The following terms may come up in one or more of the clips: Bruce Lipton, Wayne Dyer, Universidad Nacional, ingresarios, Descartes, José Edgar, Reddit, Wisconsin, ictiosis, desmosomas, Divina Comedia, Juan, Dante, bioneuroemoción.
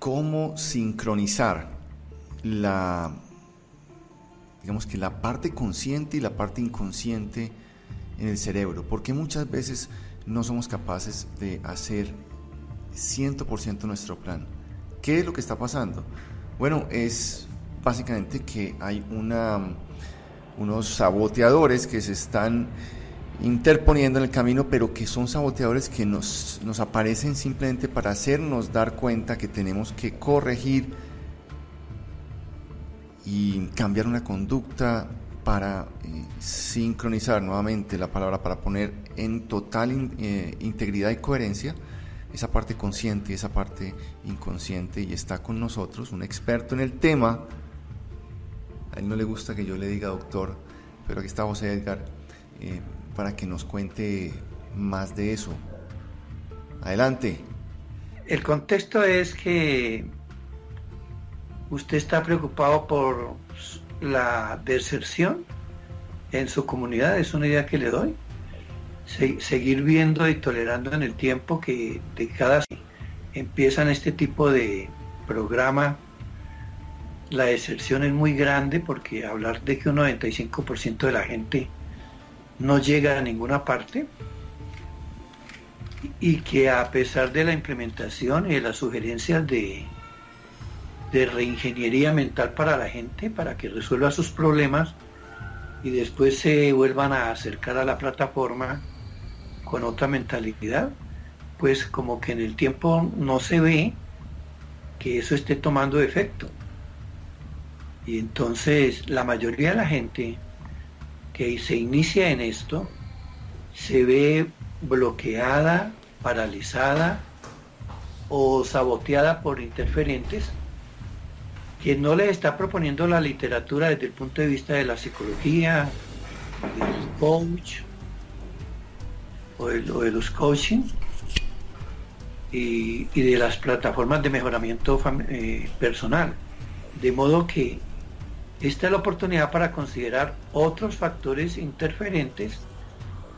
cómo sincronizar la, digamos que la parte consciente y la parte inconsciente en el cerebro, porque muchas veces no somos capaces de hacer 100% nuestro plan. ¿Qué es lo que está pasando? Bueno, es básicamente que hay unos saboteadores que se están interponiendo en el camino, pero que son saboteadores que nos aparecen simplemente para hacernos dar cuenta que tenemos que corregir y cambiar una conducta para sincronizar nuevamente la palabra, para poner en total integridad y coherencia esa parte consciente y esa parte inconsciente. Y está con nosotros un experto en el tema. A él no le gusta que yo le diga doctor, pero aquí está José Edgar para que nos cuente más de eso. Adelante. El contexto es que usted está preocupado por la deserción en su comunidad, es una idea que le doy. Seguir viendo y tolerando en el tiempo que de cada empiezan este tipo de programa. La deserción es muy grande, porque hablar de que un 95% de la gente no llega a ninguna parte, y que a pesar de la implementación y de las sugerencias de reingeniería mental para la gente, para que resuelva sus problemas y después se vuelvan a acercar a la plataforma con otra mentalidad, pues como que en el tiempo no se ve que eso esté tomando efecto. Y entonces la mayoría de la gente que se inicia en esto se ve bloqueada, paralizada o saboteada por interferentes que no les está proponiendo la literatura desde el punto de vista de la psicología, del coach o de los coaching y de las plataformas de mejoramiento personal. De modo que esta es la oportunidad para considerar otros factores interferentes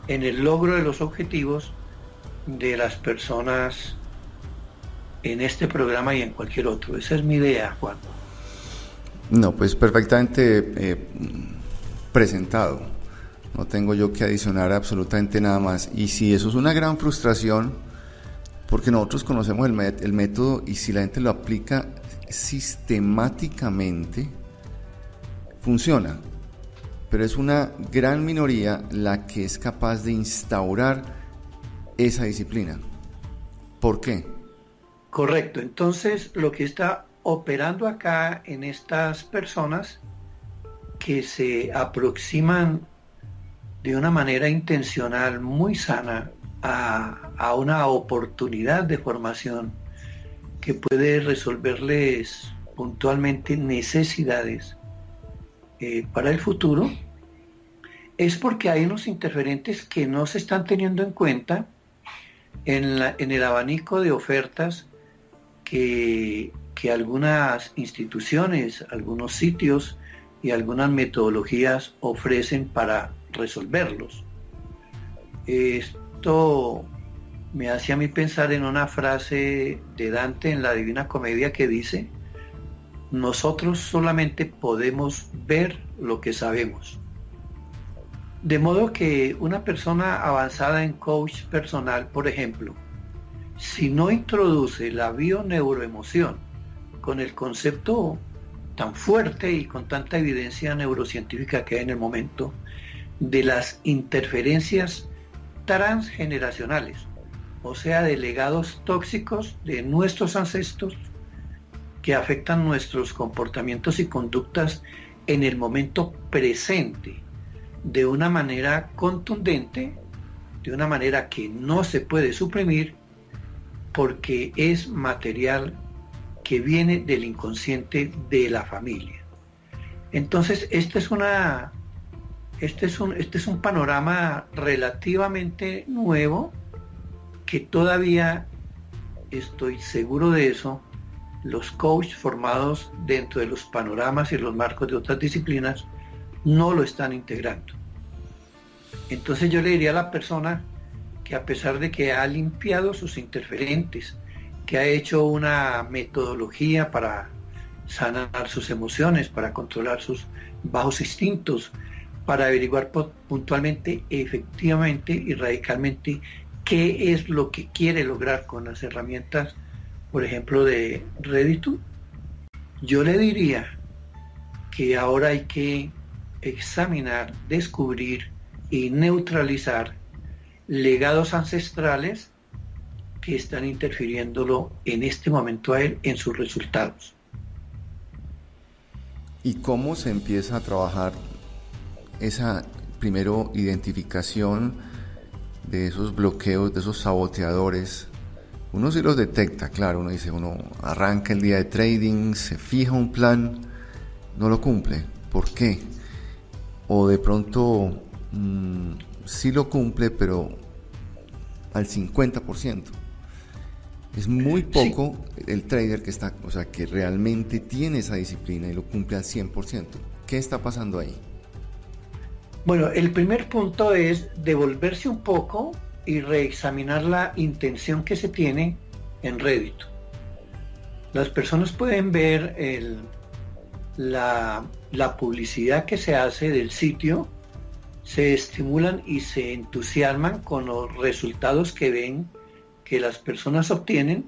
en el logro de los objetivos de las personas en este programa y en cualquier otro. Esa es mi idea, Juan. No, pues perfectamente presentado. No tengo yo que adicionar absolutamente nada más. Y si eso es una gran frustración, porque nosotros conocemos el método, y si la gente lo aplica sistemáticamente, funciona. Pero es una gran minoría la que es capaz de instaurar esa disciplina. ¿Por qué? Correcto. Entonces, lo que está operando acá en estas personas que se aproximan de una manera intencional muy sana a una oportunidad de formación que puede resolverles puntualmente necesidades para el futuro, es porque hay unos interferentes que no se están teniendo en cuenta en el abanico de ofertas que algunas instituciones, algunos sitios y algunas metodologías ofrecen para resolverlos. Esto me hace a mí pensar en una frase de Dante en la Divina Comedia que dice: nosotros solamente podemos ver lo que sabemos. De modo que una persona avanzada en coach personal, por ejemplo, si no introduce la bioneuroemoción con el concepto tan fuerte y con tanta evidencia neurocientífica que hay en el momento de las interferencias transgeneracionales, o sea, de legados tóxicos de nuestros ancestros que afectan nuestros comportamientos y conductas en el momento presente de una manera contundente, de una manera que no se puede suprimir, porque es material que viene del inconsciente de la familia. Entonces, este es un panorama relativamente nuevo, que todavía, estoy seguro de eso, los coaches formados dentro de los panoramas y los marcos de otras disciplinas no lo están integrando. Entonces yo le diría a la persona que, a pesar de que ha limpiado sus interferentes que ha hecho una metodología para sanar sus emociones, para controlar sus bajos instintos, para averiguar puntualmente, efectivamente y radicalmente qué es lo que quiere lograr con las herramientas, por ejemplo, de Reddit. Yo le diría que ahora hay que examinar, descubrir y neutralizar legados ancestrales que están interfiriéndolo en este momento a él en sus resultados. ¿Y cómo se empieza a trabajar esa, primero, identificación de esos bloqueos, de esos saboteadores? Uno sí los detecta, claro, uno dice, uno arranca el día de trading, se fija un plan, no lo cumple. ¿Por qué? O de pronto sí lo cumple, pero al 50%. Es muy poco el trader que está, o sea, que realmente tiene esa disciplina y lo cumple al 100%. ¿Qué está pasando ahí? Bueno, el primer punto es devolverse un poco y reexaminar la intención que se tiene en Reddit. Las personas pueden ver la publicidad que se hace del sitio, se estimulan y se entusiasman con los resultados que ven que las personas obtienen,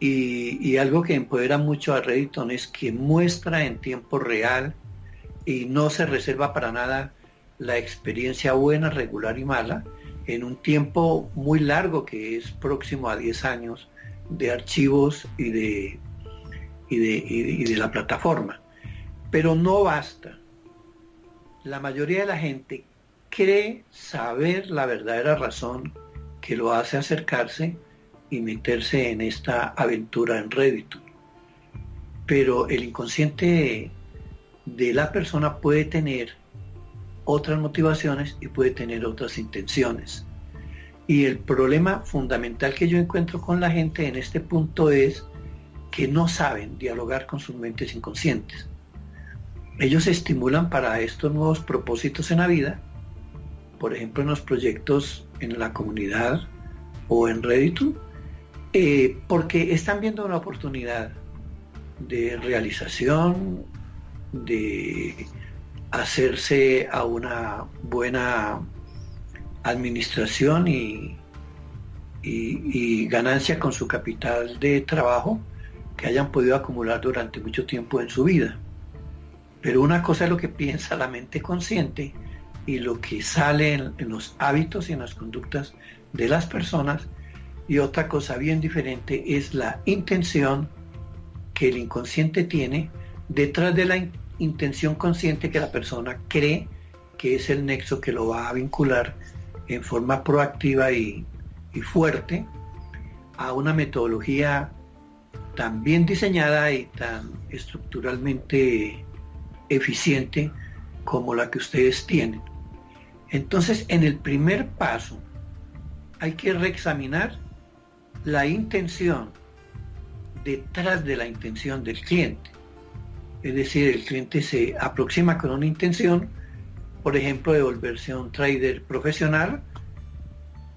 y algo que empodera mucho a Reddit es que muestra en tiempo real y no se reserva para nada la experiencia buena, regular y mala en un tiempo muy largo que es próximo a 10 años de archivos y de la plataforma. Pero no basta. La mayoría de la gente cree saber la verdadera razón que lo hace acercarse y meterse en esta aventura en Reddit. Pero el inconsciente de la persona puede tener otras motivaciones y puede tener otras intenciones. Y el problema fundamental que yo encuentro con la gente en este punto es que no saben dialogar con sus mentes inconscientes. Ellos se estimulan para estos nuevos propósitos en la vida, por ejemplo en los proyectos en la comunidad o en Reddit, porque están viendo una oportunidad de realización, de hacerse a una buena administración y ganancia con su capital de trabajo que hayan podido acumular durante mucho tiempo en su vida. Pero una cosa es lo que piensa la mente consciente y lo que sale en los hábitos y en las conductas de las personas, y otra cosa bien diferente es la intención que el inconsciente tiene detrás de la intención consciente que la persona cree que es el nexo que lo va a vincular en forma proactiva y fuerte a una metodología tan bien diseñada y tan estructuralmente eficiente como la que ustedes tienen. Entonces, en el primer paso hay que reexaminar la intención detrás de la intención del cliente. Es decir, el cliente se aproxima con una intención, por ejemplo, de volverse un trader profesional.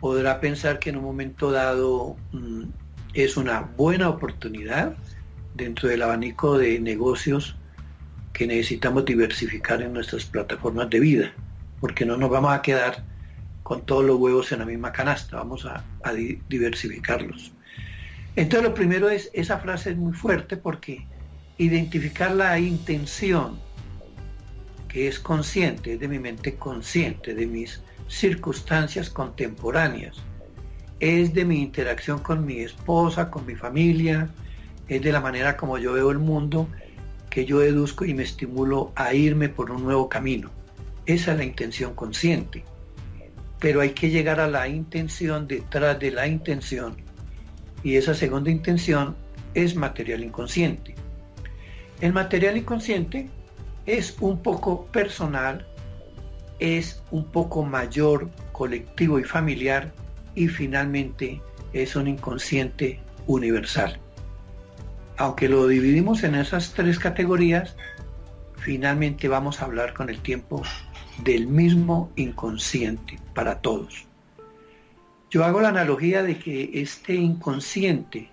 Podrá pensar que en un momento dado es una buena oportunidad dentro del abanico de negocios que necesitamos diversificar en nuestras plataformas de vida, porque no nos vamos a quedar con todos los huevos en la misma canasta, vamos a diversificarlos. Entonces, lo primero es, esa frase es muy fuerte, porque identificar la intención que es consciente, es de mi mente consciente, de mis circunstancias contemporáneas, es de mi interacción con mi esposa, con mi familia, es de la manera como yo veo el mundo, que yo deduzco y me estimulo a irme por un nuevo camino. Esa es la intención consciente. Pero hay que llegar a la intención detrás de la intención. Y esa segunda intención es material inconsciente. El material inconsciente es un poco personal, es un poco mayor, colectivo y familiar, y finalmente es un inconsciente universal. Aunque lo dividimos en esas tres categorías, finalmente vamos a hablar con el tiempo del mismo inconsciente para todos. Yo hago la analogía de que este inconsciente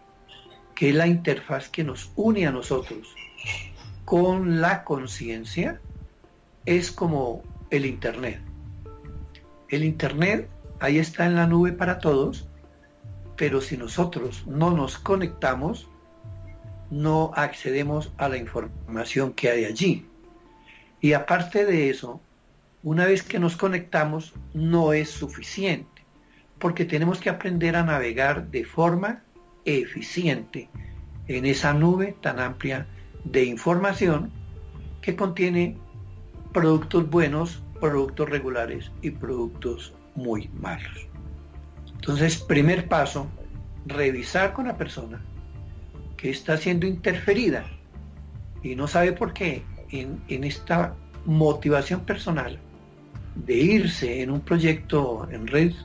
que es la interfaz que nos une a nosotros con la conciencia, es como el Internet. El Internet ahí está en la nube para todos, pero si nosotros no nos conectamos, no accedemos a la información que hay allí. Y aparte de eso, una vez que nos conectamos, no es suficiente, porque tenemos que aprender a navegar de forma eficiente en esa nube tan amplia de información que contiene productos buenos, productos regulares y productos muy malos. Entonces, primer paso, revisar con la persona que está siendo interferida y no sabe por qué en esta motivación personal de irse en un proyecto en Reddit.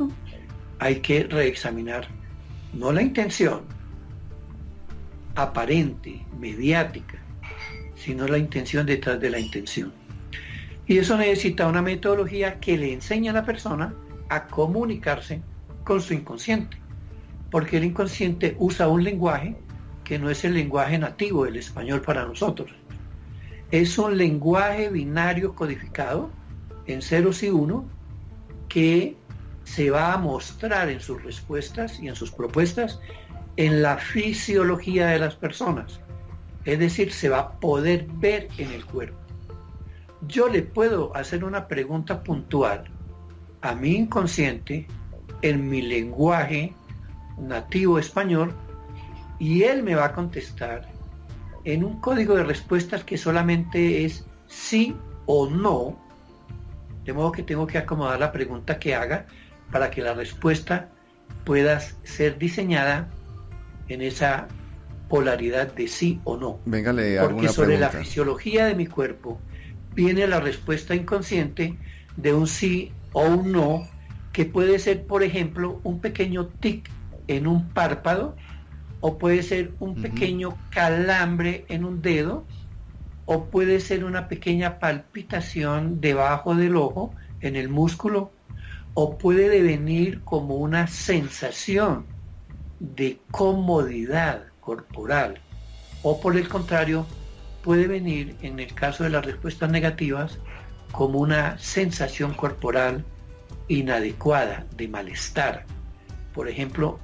Hay que reexaminar no la intención aparente, mediática, sino la intención detrás de la intención. Y eso necesita una metodología que le enseñe a la persona a comunicarse con su inconsciente, porque el inconsciente usa un lenguaje que no es el lenguaje nativo del español para nosotros. Es un lenguaje binario codificado en ceros y uno que se va a mostrar en sus respuestas y en sus propuestas en la fisiología de las personas. Es decir, se va a poder ver en el cuerpo. Yo le puedo hacer una pregunta puntual a mi inconsciente en mi lenguaje nativo español y él me va a contestar en un código de respuestas que solamente es sí o no, de modo que tengo que acomodar la pregunta que haga para que la respuesta pueda ser diseñada en esa polaridad de sí o no. Venga, le hago una sobre pregunta. La fisiología de mi cuerpo viene la respuesta inconsciente de un sí o un no, que puede ser, por ejemplo, un pequeño tic en un párpado, o puede ser un pequeño calambre en un dedo, o puede ser una pequeña palpitación debajo del ojo, en el músculo, o puede devenir como una sensación de comodidad corporal, o por el contrario, puede venir, en el caso de las respuestas negativas, como una sensación corporal inadecuada, de malestar. Por ejemplo,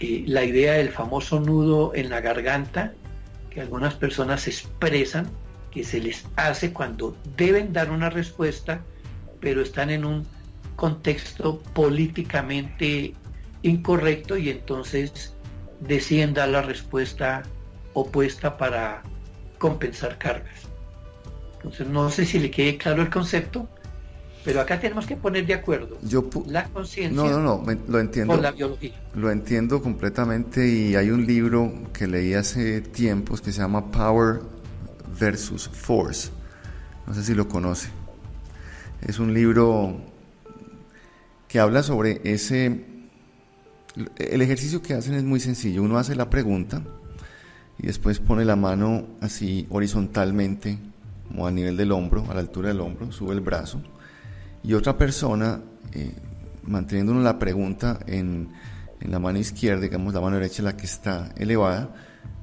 la idea del famoso nudo en la garganta que algunas personas expresan, que se les hace cuando deben dar una respuesta, pero están en un contexto políticamente incorrecto y entonces deciden dar la respuesta opuesta para compensar cargas. Entonces, no sé si le quede claro el concepto, pero acá tenemos que poner de acuerdo la conciencia lo entiendo, con la biología. Lo entiendo completamente, y hay un libro que leí hace tiempos que se llama Power versus Force. No sé si lo conoce. Es un libro que habla sobre ese... El ejercicio que hacen es muy sencillo. Uno hace la pregunta y después pone la mano así horizontalmente, como a nivel del hombro, a la altura del hombro, sube el brazo. Y otra persona, manteniéndonos la pregunta en la mano izquierda, digamos la mano derecha la que está elevada,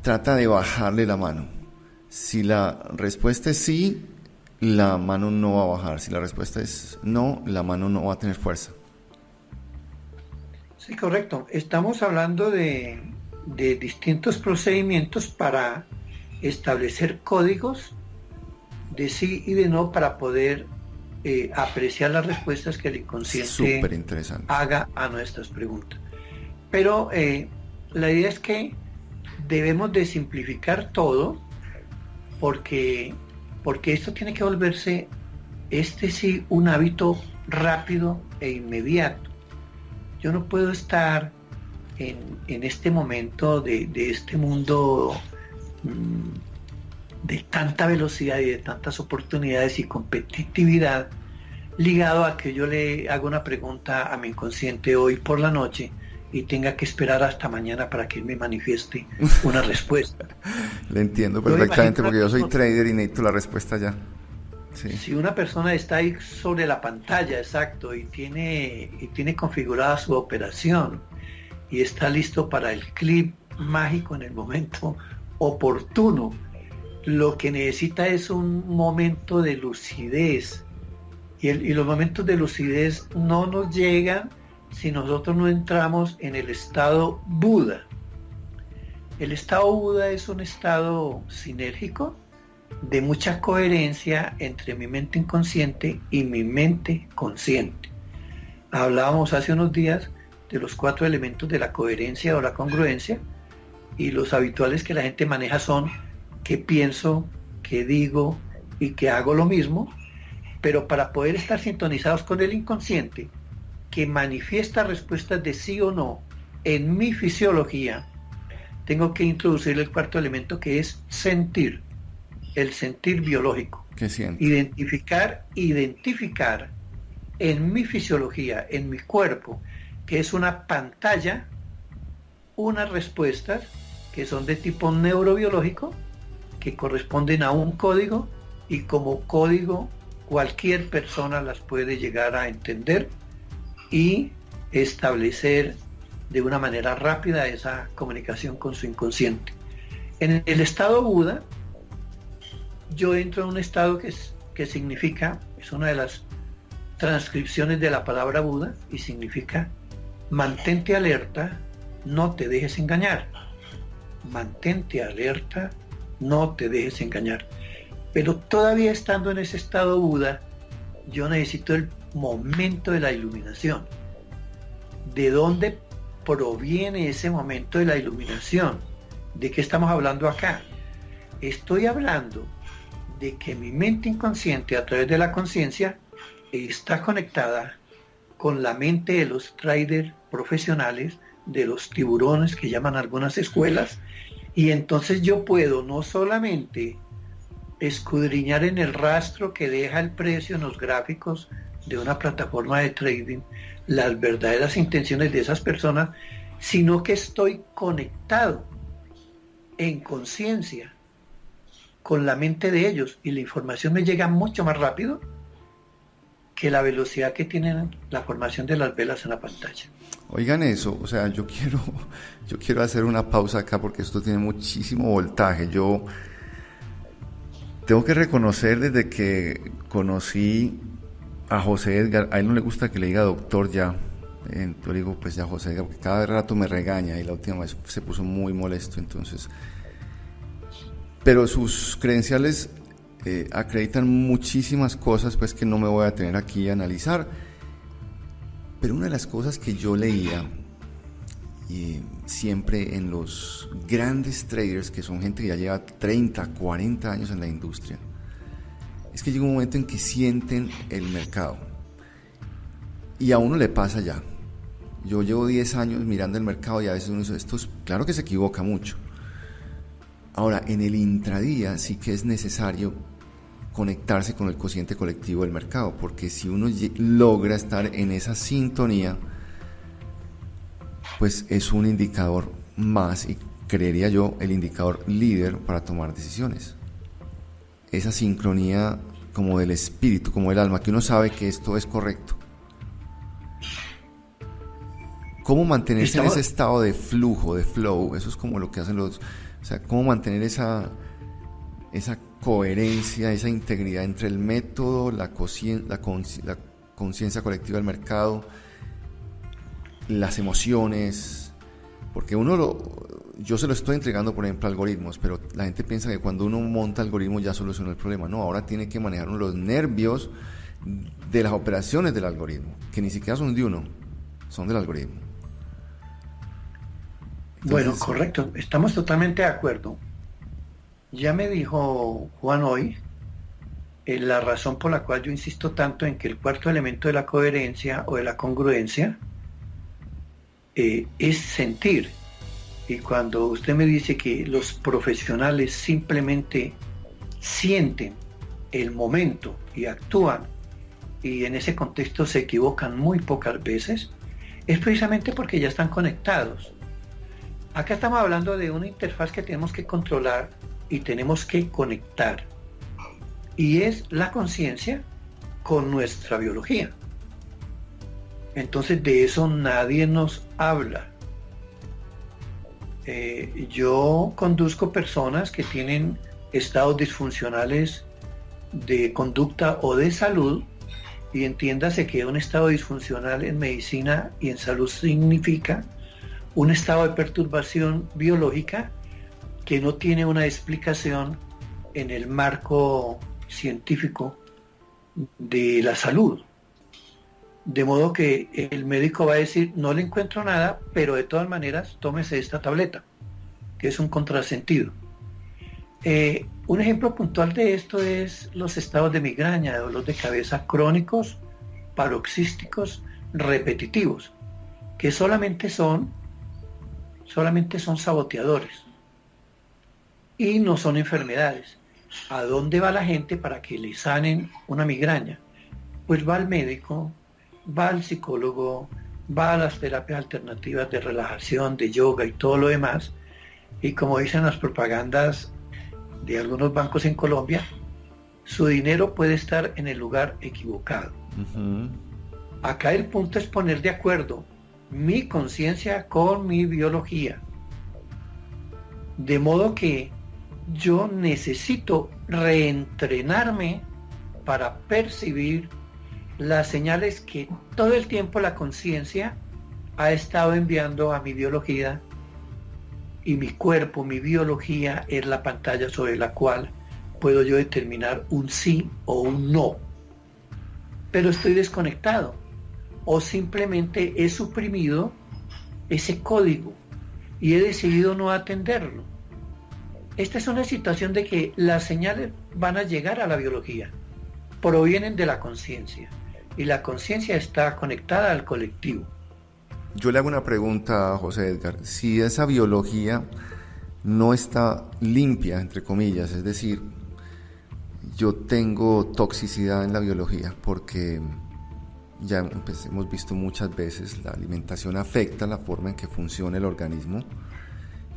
trata de bajarle la mano. Si la respuesta es sí, la mano no va a bajar. Si la respuesta es no, la mano no va a tener fuerza. Sí, correcto. Estamos hablando de distintos procedimientos para establecer códigos de sí y de no para poder... apreciar las respuestas que el inconsciente haga a nuestras preguntas. Pero la idea es que debemos de simplificar todo, porque esto tiene que volverse un hábito rápido e inmediato. Yo no puedo estar en este momento de este mundo de tanta velocidad y de tantas oportunidades y competitividad, ligado a que yo le hago una pregunta a mi inconsciente hoy por la noche y tenga que esperar hasta mañana para que él me manifieste una respuesta. Le entiendo perfectamente, porque yo soy trader y necesito la respuesta ya. Sí. Si una persona está ahí sobre la pantalla, exacto, y tiene configurada su operación y está listo para el clip mágico en el momento oportuno. Lo que necesita es un momento de lucidez. Y los momentos de lucidez no nos llegan si nosotros no entramos en el estado Buda. El estado Buda es un estado sinérgico de mucha coherencia entre mi mente inconsciente y mi mente consciente. Hablábamos hace unos días de los 4 elementos de la coherencia o la congruencia, y los habituales que la gente maneja son que pienso, que digo y que hago lo mismo. Pero para poder estar sintonizados con el inconsciente, que manifiesta respuestas de sí o no en mi fisiología, tengo que introducir el 4.º elemento, que es sentir, el sentir biológico. ¿Qué siento? Identificar en mi fisiología, en mi cuerpo, que es una pantalla, unas respuestas que son de tipo neurobiológico, que corresponden a un código, y como código cualquier persona las puede llegar a entender y establecer de una manera rápida esa comunicación con su inconsciente. En el estado Buda, yo entro en un estado que significa, es una de las transcripciones de la palabra Buda, y significa mantente alerta, no te dejes engañar. Mantente alerta, no te dejes engañar. Pero todavía estando en ese estado Buda, yo necesito el momento de la iluminación. ¿De dónde proviene ese momento de la iluminación? ¿De qué estamos hablando acá? Estoy hablando de que mi mente inconsciente, a través de la conciencia, está conectada con la mente de los traders profesionales, de los tiburones que llaman algunas escuelas, y entonces yo puedo no solamente escudriñar en el rastro que deja el precio en los gráficos de una plataforma de trading las verdaderas intenciones de esas personas, sino que estoy conectado en conciencia con la mente de ellos, y la información me llega mucho más rápido que la velocidad que tienen la formación de las velas en la pantalla. Oigan eso, o sea, yo quiero hacer una pausa acá porque esto tiene muchísimo voltaje. Yo tengo que reconocer, desde que conocí a José Edgar, a él no le gusta que le diga doctor ya. Yo le digo pues ya José Edgar, porque cada rato me regaña, y la última vez se puso muy molesto, entonces. Pero sus credenciales acreditan muchísimas cosas, pues, que no me voy a tener aquí a analizar. Pero una de las cosas que yo leía siempre en los grandes traders, que son gente que ya lleva 30, 40 años en la industria, es que llega un momento en que sienten el mercado, y a uno le pasa ya. Yo llevo 10 años mirando el mercado, y a veces uno dice, esto es, claro que se equivoca mucho. Ahora, en el intradía sí que es necesario conectarse con el cociente colectivo del mercado, porque si uno logra estar en esa sintonía, pues es un indicador más, y creería yo, el indicador líder para tomar decisiones. Esa sincronía como del espíritu, como del alma, que uno sabe que esto es correcto. ¿Cómo mantenerse en ese estado de flujo, de flow? Eso es como lo que hacen los... O sea, ¿cómo mantener esa coherencia, esa integridad entre el método, la conciencia colectiva del mercado, las emociones? Porque yo se lo estoy entregando, por ejemplo, algoritmos, pero la gente piensa que cuando uno monta algoritmos ya soluciona el problema. No, ahora tiene que manejar uno los nervios de las operaciones del algoritmo, que ni siquiera son de uno, son del algoritmo. Entonces, bueno, correcto, estamos totalmente de acuerdo. Ya me dijo Juan hoy la razón por la cual yo insisto tanto en que el 4.º elemento de la coherencia o de la congruencia es sentir. Y cuando usted me dice que los profesionales simplemente sienten el momento y actúan, y en ese contexto se equivocan muy pocas veces, es precisamente porque ya están conectados. Acá estamos hablando de una interfaz que tenemos que controlar y tenemos que conectar. Y es la conciencia con nuestra biología. Entonces de eso nadie nos habla. Yo conduzco personas que tienen estados disfuncionales de conducta o de salud, y entiéndase que un estado disfuncional en medicina y en salud significa un estado de perturbación biológica que no tiene una explicación en el marco científico de la salud. De modo que el médico va a decir, no le encuentro nada, pero de todas maneras tómese esta tableta, que es un contrasentido. Un ejemplo puntual de esto es los estados de migraña, de dolor de cabeza crónicos, paroxísticos, repetitivos, que solamente son saboteadores y no son enfermedades. ¿A dónde va la gente para que le sanen una migraña? Pues va al médico, va al psicólogo, va a las terapias alternativas de relajación, de yoga y todo lo demás, y como dicen las propagandas de algunos bancos en Colombia, su dinero puede estar en el lugar equivocado. Uh-huh. Acá el punto es poner de acuerdo mi conciencia con mi biología, de modo que yo necesito reentrenarme para percibir las señales que todo el tiempo la conciencia ha estado enviando a mi biología, y mi cuerpo, mi biología, es la pantalla sobre la cual puedo yo determinar un sí o un no. Pero estoy desconectado o simplemente he suprimido ese código y he decidido no atenderlo. Esta es una situación de que las señales van a llegar a la biología, provienen de la conciencia, y la conciencia está conectada al colectivo. Yo le hago una pregunta a José Edgar. Si esa biología no está limpia, entre comillas, es decir, yo tengo toxicidad en la biología, porque ya pues, hemos visto muchas veces la alimentación afecta la forma en que funciona el organismo,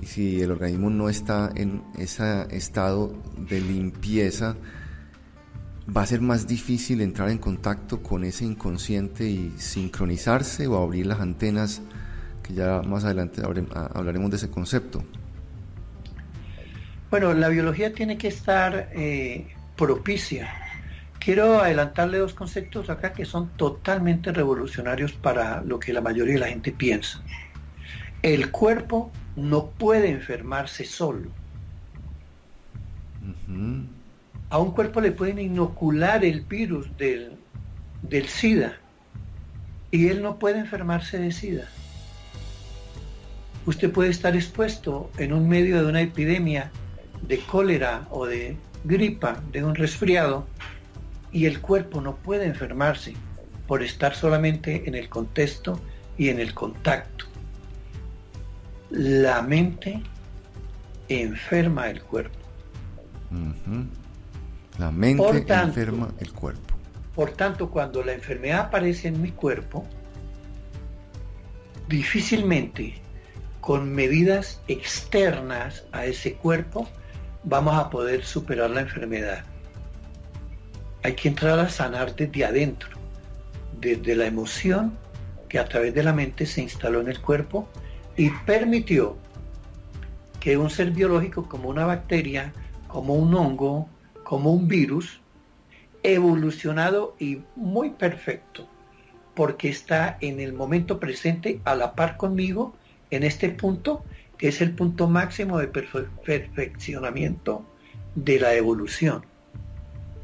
y si el organismo no está en ese estado de limpieza, va a ser más difícil entrar en contacto con ese inconsciente y sincronizarse o abrir las antenas, que ya más adelante hablaremos de ese concepto. Bueno, la biología tiene que estar propicia. Quiero adelantarle dos conceptos acá que son totalmente revolucionarios para lo que la mayoría de la gente piensa. El cuerpo no puede enfermarse solo. Uh-huh. A un cuerpo le pueden inocular el virus del SIDA y él no puede enfermarse de SIDA. Usted puede estar expuesto en un medio de una epidemia de cólera o de gripa, de un resfriado, y el cuerpo no puede enfermarse por estar solamente en el contexto y en el contacto. La mente enferma el cuerpo. Uh-huh. La mente enferma el cuerpo. Por tanto, cuando la enfermedad aparece en mi cuerpo, difícilmente con medidas externas a ese cuerpo vamos a poder superar la enfermedad. Hay que entrar a sanar desde adentro, desde la emoción que a través de la mente se instaló en el cuerpo y permitió que un ser biológico como una bacteria, como un hongo, como un virus evolucionado y muy perfecto, porque está en el momento presente a la par conmigo en este punto, que es el punto máximo de perfeccionamiento de la evolución.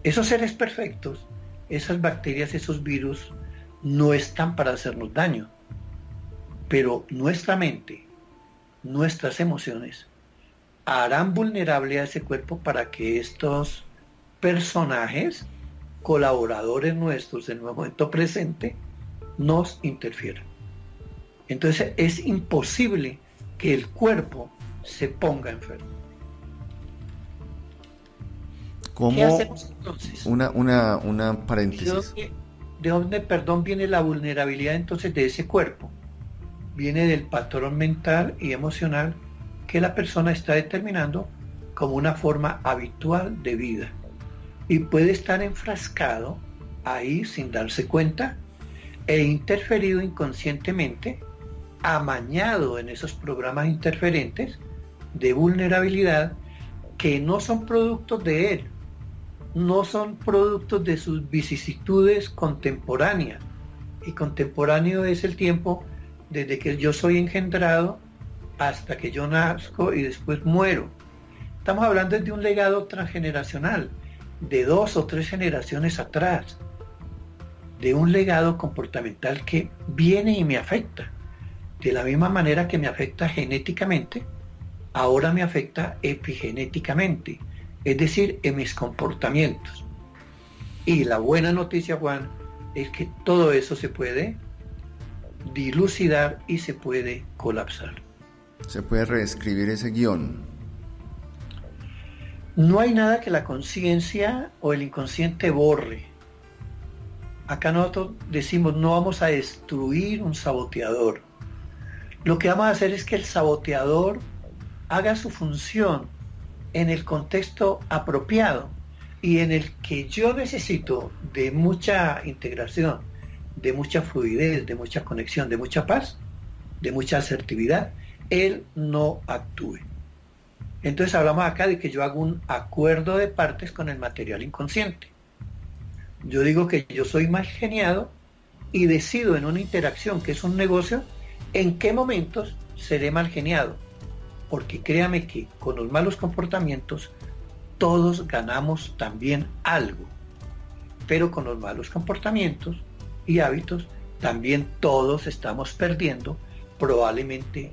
Esos seres perfectos, esas bacterias, esos virus, no están para hacernos daño, pero nuestra mente, nuestras emociones, harán vulnerable a ese cuerpo para que estos personajes, colaboradores nuestros en el momento presente, nos interfieren. Entonces es imposible que el cuerpo se ponga enfermo. ¿Qué hacemos entonces? Una paréntesis. ¿De dónde viene la vulnerabilidad entonces de ese cuerpo? Viene del patrón mental y emocional que la persona está determinando como una forma habitual de vida, y puede estar enfrascado ahí sin darse cuenta e interferido inconscientemente amañado en esos programas interferentes de vulnerabilidad que no son productos de él, no son productos de sus vicisitudes contemporáneas. Y contemporáneo es el tiempo desde que yo soy engendrado hasta que yo nazco y después muero. Estamos hablando de un legado transgeneracional, de 2 o 3 generaciones atrás, de un legado comportamental que viene y me afecta. De la misma manera que me afecta genéticamente, ahora me afecta epigenéticamente, es decir, en mis comportamientos. Y la buena noticia, Juan, es que todo eso se puede dilucidar y se puede colapsar. ¿Se puede reescribir ese guión? No hay nada que la conciencia o el inconsciente borre. Acá nosotros decimos, no vamos a destruir un saboteador. Lo que vamos a hacer es que el saboteador haga su función en el contexto apropiado y en el que yo necesito de mucha integración, de mucha fluidez, de mucha conexión, de mucha paz, de mucha asertividad, él no actúe. Entonces hablamos acá de que yo hago un acuerdo de partes con el material inconsciente. Yo digo que yo soy mal geniado y decido en una interacción que es un negocio en qué momentos seré mal geniado. Porque créame que con los malos comportamientos todos ganamos también algo. Pero con los malos comportamientos y hábitos también todos estamos perdiendo probablemente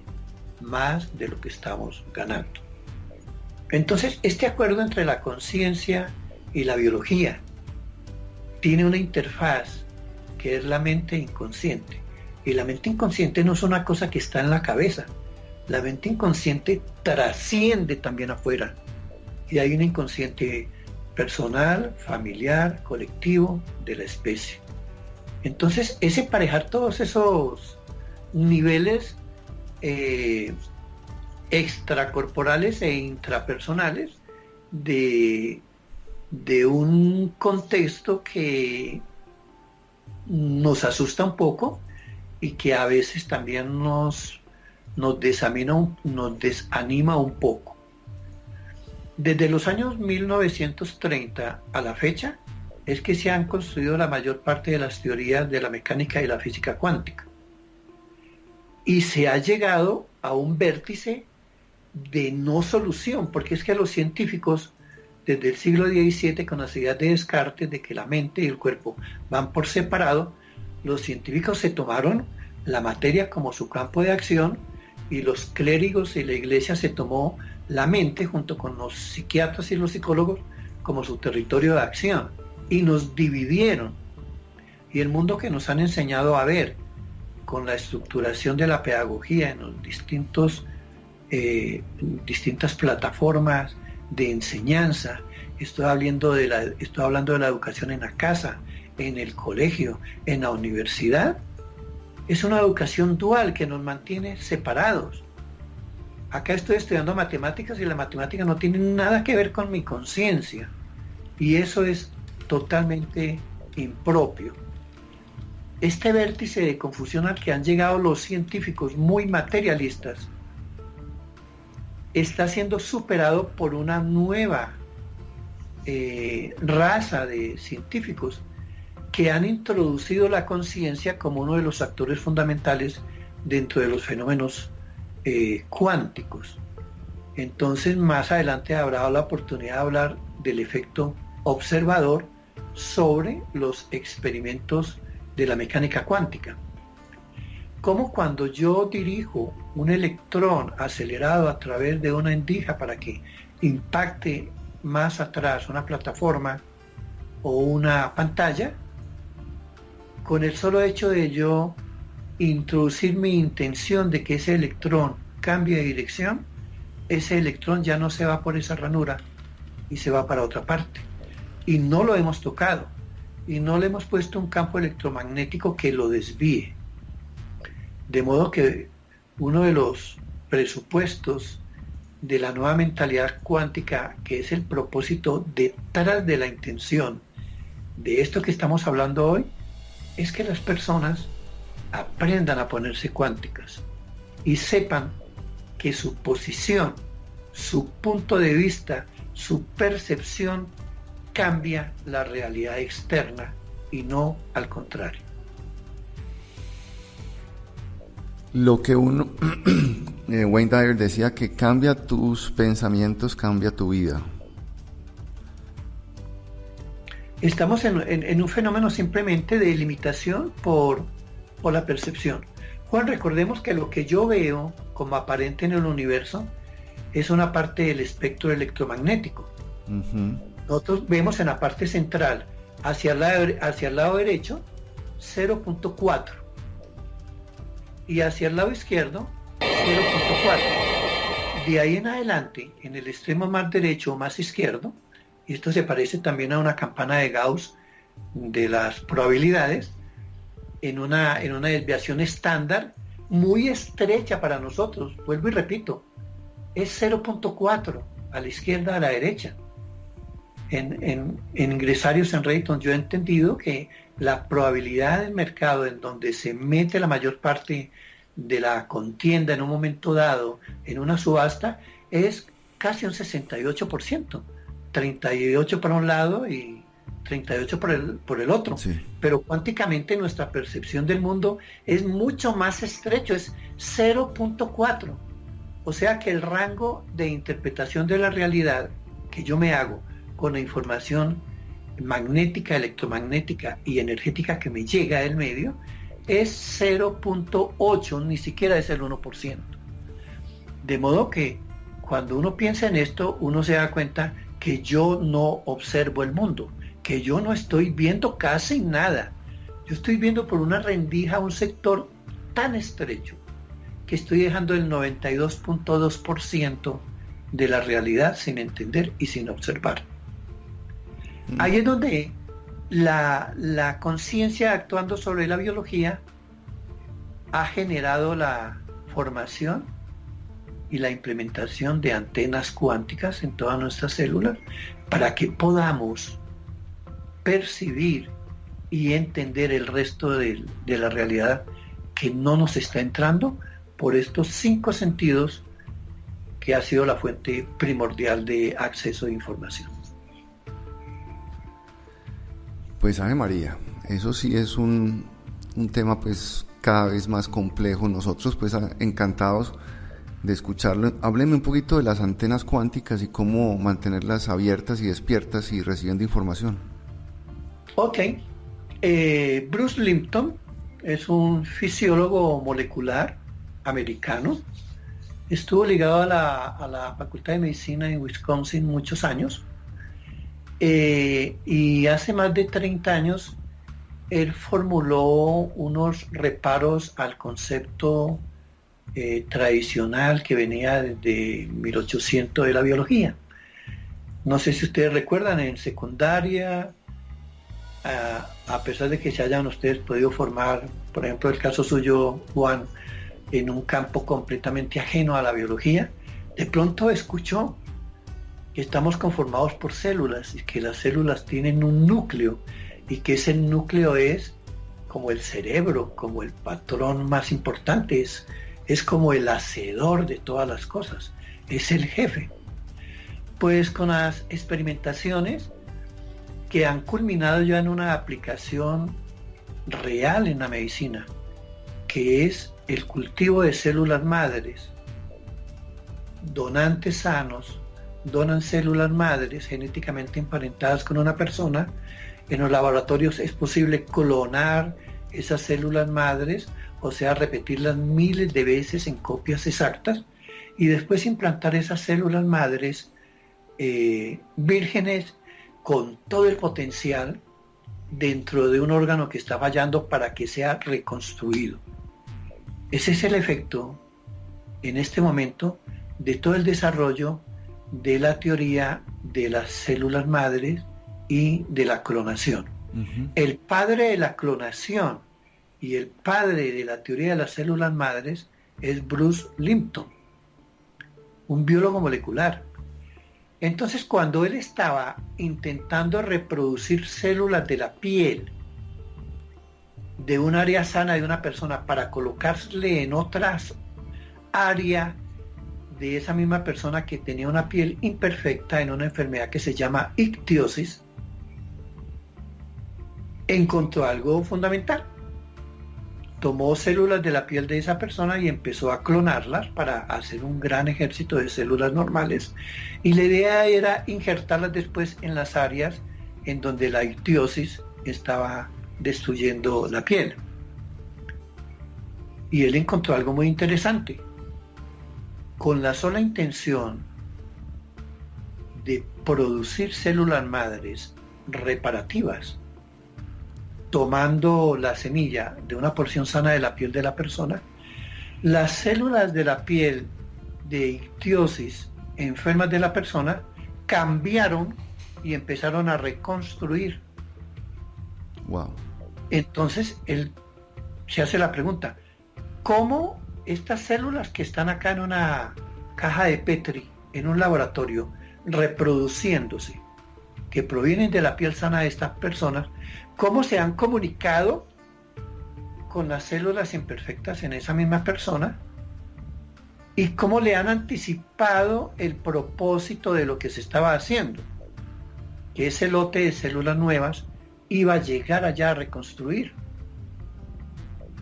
más de lo que estamos ganando. Entonces, este acuerdo entre la conciencia y la biología tiene una interfaz que es la mente inconsciente. Y la mente inconsciente no es una cosa que está en la cabeza. La mente inconsciente trasciende también afuera. Y hay un inconsciente personal, familiar, colectivo, de la especie. Entonces, es emparejar todos esos niveles extracorporales e intrapersonales de un contexto que nos asusta un poco y que a veces también nos desanima un poco. Desde los años 1930 a la fecha es que se han construido la mayor parte de las teorías de la mecánica y la física cuántica. Y se ha llegado a un vértice de no solución, porque es que los científicos desde el siglo XVII, con las ideas de Descartes, de que la mente y el cuerpo van por separado, los científicos se tomaron la materia como su campo de acción y los clérigos y la iglesia se tomó la mente junto con los psiquiatras y los psicólogos como su territorio de acción y nos dividieron. Y el mundo que nos han enseñado a ver con la estructuración de la pedagogía en los distintas plataformas de enseñanza, estoy hablando de la educación en la casa, en el colegio, en la universidad, es una educación dual que nos mantiene separados. Acá estoy estudiando matemáticas y la matemática no tiene nada que ver con mi conciencia. Y eso es totalmente impropio. Este vértice de confusión al que han llegado los científicos muy materialistas está siendo superado por una nueva raza de científicos que han introducido la conciencia como uno de los actores fundamentales dentro de los fenómenos cuánticos. Entonces, más adelante habrá la oportunidad de hablar del efecto observador sobre los experimentos de la mecánica cuántica. Como cuando yo dirijo un electrón acelerado a través de una endija para que impacte más atrás una plataforma o una pantalla, con el solo hecho de yo introducir mi intención de que ese electrón cambie de dirección, ese electrón ya no se va por esa ranura y se va para otra parte. Y no lo hemos tocado, y no le hemos puesto un campo electromagnético que lo desvíe. De modo que uno de los presupuestos de la nueva mentalidad cuántica, que es el propósito detrás de la intención de esto que estamos hablando hoy, es que las personas aprendan a ponerse cuánticas, y sepan que su posición, su punto de vista, su percepción cambia la realidad externa y no al contrario. Lo que uno, Wayne Dyer decía que cambia tus pensamientos, cambia tu vida. Estamos en un fenómeno simplemente de limitación por la percepción. Juan, recordemos que lo que yo veo como aparente en el universo es una parte del espectro electromagnético. Uh-huh. Nosotros vemos en la parte central, hacia el lado derecho, 0.4. Y hacia el lado izquierdo, 0.4. De ahí en adelante, en el extremo más derecho o más izquierdo, y esto se parece también a una campana de Gauss de las probabilidades, en una desviación estándar muy estrecha para nosotros, vuelvo y repito, es 0.4 a la izquierda, a la derecha. En ingresarios en Reddit yo he entendido que la probabilidad del mercado en donde se mete la mayor parte de la contienda en un momento dado en una subasta es casi un 68%. 38 para un lado y 38 por el otro. Sí. Pero cuánticamente nuestra percepción del mundo es mucho más estrecho, es 0.4. O sea que el rango de interpretación de la realidad que yo me hago con la información magnética, electromagnética y energética que me llega del medio es 0.8, ni siquiera es el 1%. De modo que cuando uno piensa en esto, uno se da cuenta que yo no observo el mundo, que yo no estoy viendo casi nada. Yo estoy viendo por una rendija un sector tan estrecho que estoy dejando el 92.2% de la realidad sin entender y sin observar. Ahí es donde la conciencia actuando sobre la biología ha generado la formación y la implementación de antenas cuánticas en todas nuestras células para que podamos percibir y entender el resto de la realidad que no nos está entrando por estos 5 sentidos que ha sido la fuente primordial de acceso de información. Pues Ave María, eso sí es un tema pues cada vez más complejo. Nosotros pues encantados de escucharlo. Hábleme un poquito de las antenas cuánticas y cómo mantenerlas abiertas y despiertas y recibiendo información. Ok. Bruce Lipton es un fisiólogo molecular americano. Estuvo ligado a la Facultad de Medicina en Wisconsin muchos años. Y hace más de 30 años él formuló unos reparos al concepto tradicional que venía desde 1800 de la biología. No sé si ustedes recuerdan, en secundaria, a pesar de que se hayan ustedes podido formar, por ejemplo el caso suyo, Juan, en un campo completamente ajeno a la biología, de pronto escuchó que estamos conformados por células y que las células tienen un núcleo y que ese núcleo es como el cerebro, como el patrón más importante, es como el hacedor de todas las cosas, es el jefe. Pues con las experimentaciones que han culminado ya en una aplicación real en la medicina, que es el cultivo de células madres, donantes sanos donan células madres genéticamente emparentadas con una persona. En los laboratorios es posible clonar esas células madres, o sea, repetirlas miles de veces en copias exactas y después implantar esas células madres vírgenes con todo el potencial dentro de un órgano que está fallando para que sea reconstruido. Ese es el efecto en este momento de todo el desarrollo de la teoría de las células madres y de la clonación. Uh-huh. El padre de la clonación y el padre de la teoría de las células madres es Bruce Lipton, un biólogo molecular. Entonces, cuando él estaba intentando reproducir células de la piel de un área sana de una persona para colocarle en otras área de esa misma persona que tenía una piel imperfecta en una enfermedad que se llama ictiosis, encontró algo fundamental. Tomó células de la piel de esa persona y empezó a clonarlas para hacer un gran ejército de células normales, y la idea era injertarlas después en las áreas en donde la ictiosis estaba destruyendo la piel. Y él encontró algo muy interesante. Con la sola intención de producir células madres reparativas, tomando la semilla de una porción sana de la piel de la persona, las células de la piel de ictiosis enfermas de la persona cambiaron y empezaron a reconstruir. Wow. Entonces él se hace la pregunta, ¿cómo estas células que están acá en una caja de Petri, en un laboratorio, reproduciéndose, que provienen de la piel sana de estas personas, cómo se han comunicado con las células imperfectas en esa misma persona y cómo le han anticipado el propósito de lo que se estaba haciendo, que ese lote de células nuevas iba a llegar allá a reconstruir?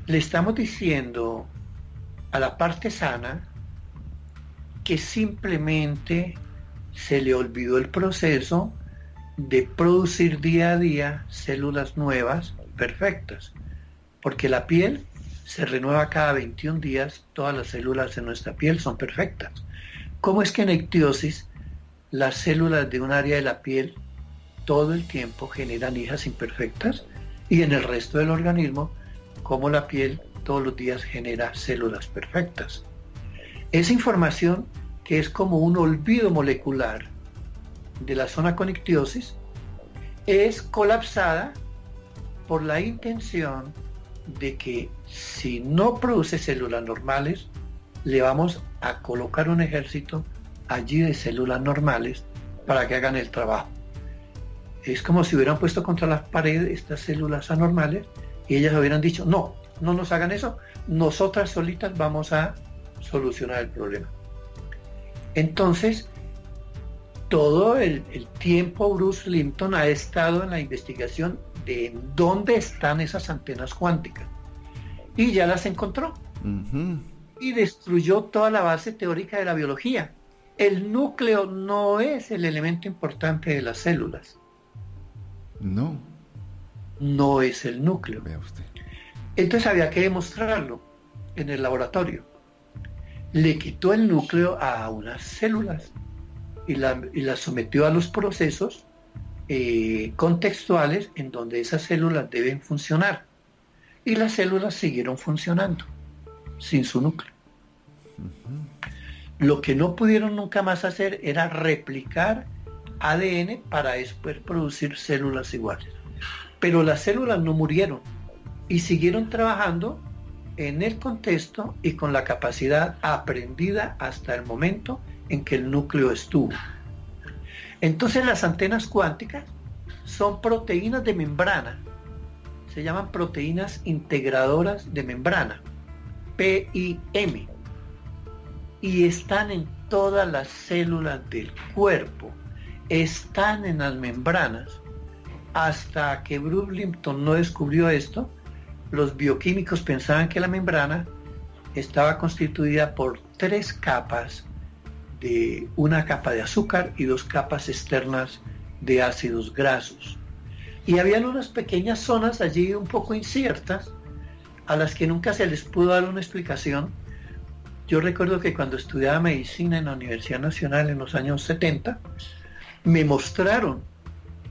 Le estamos diciendo a la parte sana que simplemente se le olvidó el proceso de producir día a día células nuevas perfectas, porque la piel se renueva cada 21 días, todas las células en nuestra piel son perfectas. ¿Cómo es que en ictiosis las células de un área de la piel todo el tiempo generan hijas imperfectas, y en el resto del organismo, como la piel todos los días genera células perfectas? Esa información, que es como un olvido molecular de la zona con ictiosis, es colapsada por la intención de que si no produce células normales, le vamos a colocar un ejército allí de células normales para que hagan el trabajo. Es como si hubieran puesto contra las paredes estas células anormales y ellas hubieran dicho, no, no nos hagan eso, nosotras solitas vamos a solucionar el problema. Entonces, todo el tiempo Bruce Lipton ha estado en la investigación de dónde están esas antenas cuánticas, y ya las encontró. Uh-huh. Y destruyó toda la base teórica de la biología. El núcleo no es el elemento importante de las células. No. No es el núcleo. Vea usted. Entonces había que demostrarlo en el laboratorio. Le quitó el núcleo a unas células y las sometió a los procesos contextuales en donde esas células deben funcionar. Y las células siguieron funcionando sin su núcleo. Uh-huh. Lo que no pudieron nunca más hacer era replicar ADN para después producir células iguales. Pero las células no murieron y siguieron trabajando en el contexto y con la capacidad aprendida hasta el momento en que el núcleo estuvo. Entonces las antenas cuánticas son proteínas de membrana, se llaman proteínas integradoras de membrana, PIM, y están en todas las células del cuerpo, están en las membranas. Hasta que Bruce Lipton no descubrió esto, los bioquímicos pensaban que la membrana estaba constituida por 3 capas, de una capa de azúcar y 2 capas externas de ácidos grasos. Y habían unas pequeñas zonas allí un poco inciertas a las que nunca se les pudo dar una explicación. Yo recuerdo que cuando estudiaba medicina en la Universidad Nacional en los años 70, me mostraron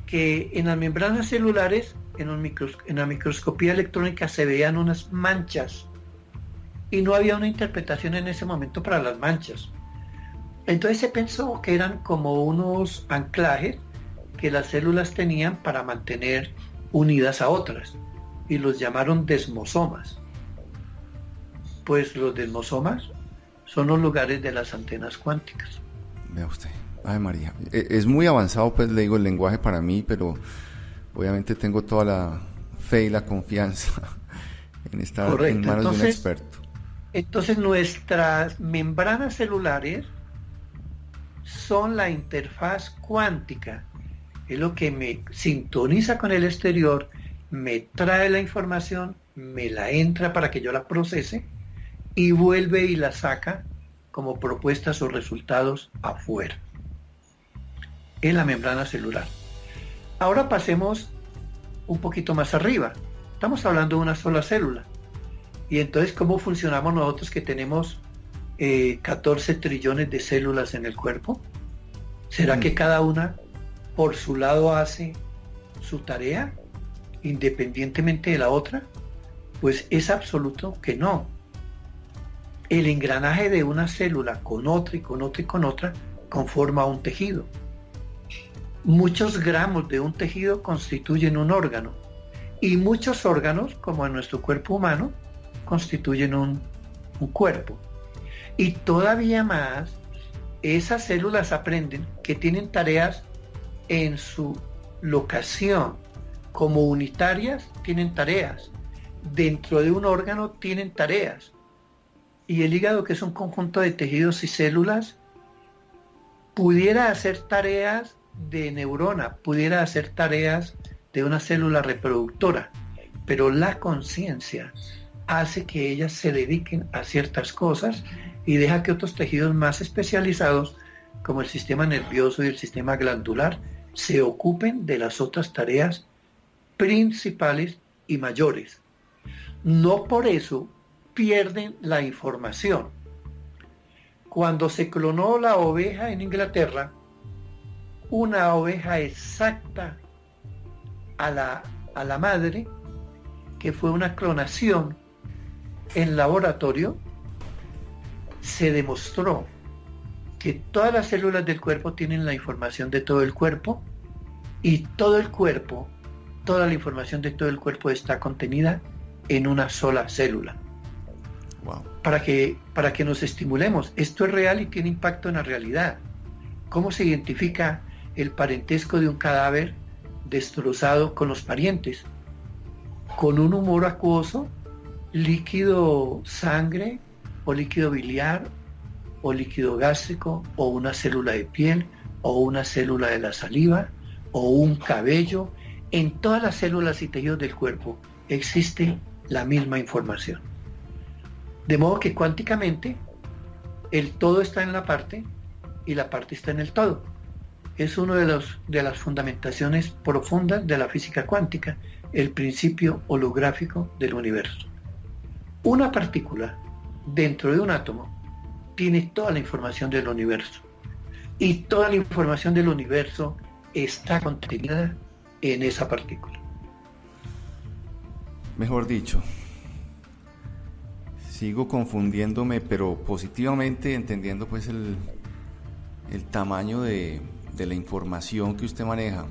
que en las membranas celulares, en la microscopía electrónica, se veían unas manchas y no había una interpretación en ese momento para las manchas. Entonces se pensó que eran como unos anclajes que las células tenían para mantener unidas a otras, y los llamaron desmosomas. Pues los desmosomas son los lugares de las antenas cuánticas. Vea usted. Ay, María, es muy avanzado, pues le digo, el lenguaje para mí, pero obviamente tengo toda la fe y la confianza en estar, correcto, en manos, entonces, de un experto. Entonces nuestras membranas celulares son la interfaz cuántica. Es lo que me sintoniza con el exterior, me trae la información, me la entra para que yo la procese y vuelve y la saca como propuestas o resultados afuera. Es la membrana celular. Ahora pasemos un poquito más arriba. Estamos hablando de una sola célula. Y entonces, ¿cómo funcionamos nosotros que tenemos 14 trillones de células en el cuerpo? ¿Será que cada una por su lado hace su tarea independientemente de la otra? Pues es absoluto que no. El engranaje de una célula con otra y con otra y con otra conforma un tejido. Muchos gramos de un tejido constituyen un órgano y muchos órganos, como en nuestro cuerpo humano, constituyen un cuerpo. Y todavía más, esas células aprenden que tienen tareas en su locación. Como unitarias tienen tareas, dentro de un órgano tienen tareas, y el hígado, que es un conjunto de tejidos y células, pudiera hacer tareas de neurona, pudiera hacer tareas de una célula reproductora, pero la conciencia hace que ellas se dediquen a ciertas cosas y deja que otros tejidos más especializados, como el sistema nervioso y el sistema glandular, se ocupen de las otras tareas principales y mayores. No por eso pierden la información. Cuando se clonó la oveja en Inglaterra, una oveja exacta a la madre, que fue una clonación en laboratorio, se demostró que todas las células del cuerpo tienen la información de todo el cuerpo, y todo el cuerpo, toda la información de todo el cuerpo está contenida en una sola célula. Wow. Para que nos estimulemos. Esto es real y tiene impacto en la realidad. ¿Cómo se identifica el parentesco de un cadáver destrozado con los parientes? Con un humor acuoso, líquido sangre o líquido biliar o líquido gástrico, o una célula de piel, o una célula de la saliva, o un cabello. En todas las células y tejidos del cuerpo existe la misma información. De modo que cuánticamente el todo está en la parte y la parte está en el todo. Es una de las fundamentaciones profundas de la física cuántica, el principio holográfico del universo. Una partícula dentro de un átomo tiene toda la información del universo, y toda la información del universo está contenida en esa partícula. Mejor dicho, sigo confundiéndome, pero positivamente entendiendo pues el tamaño de la información que usted maneja.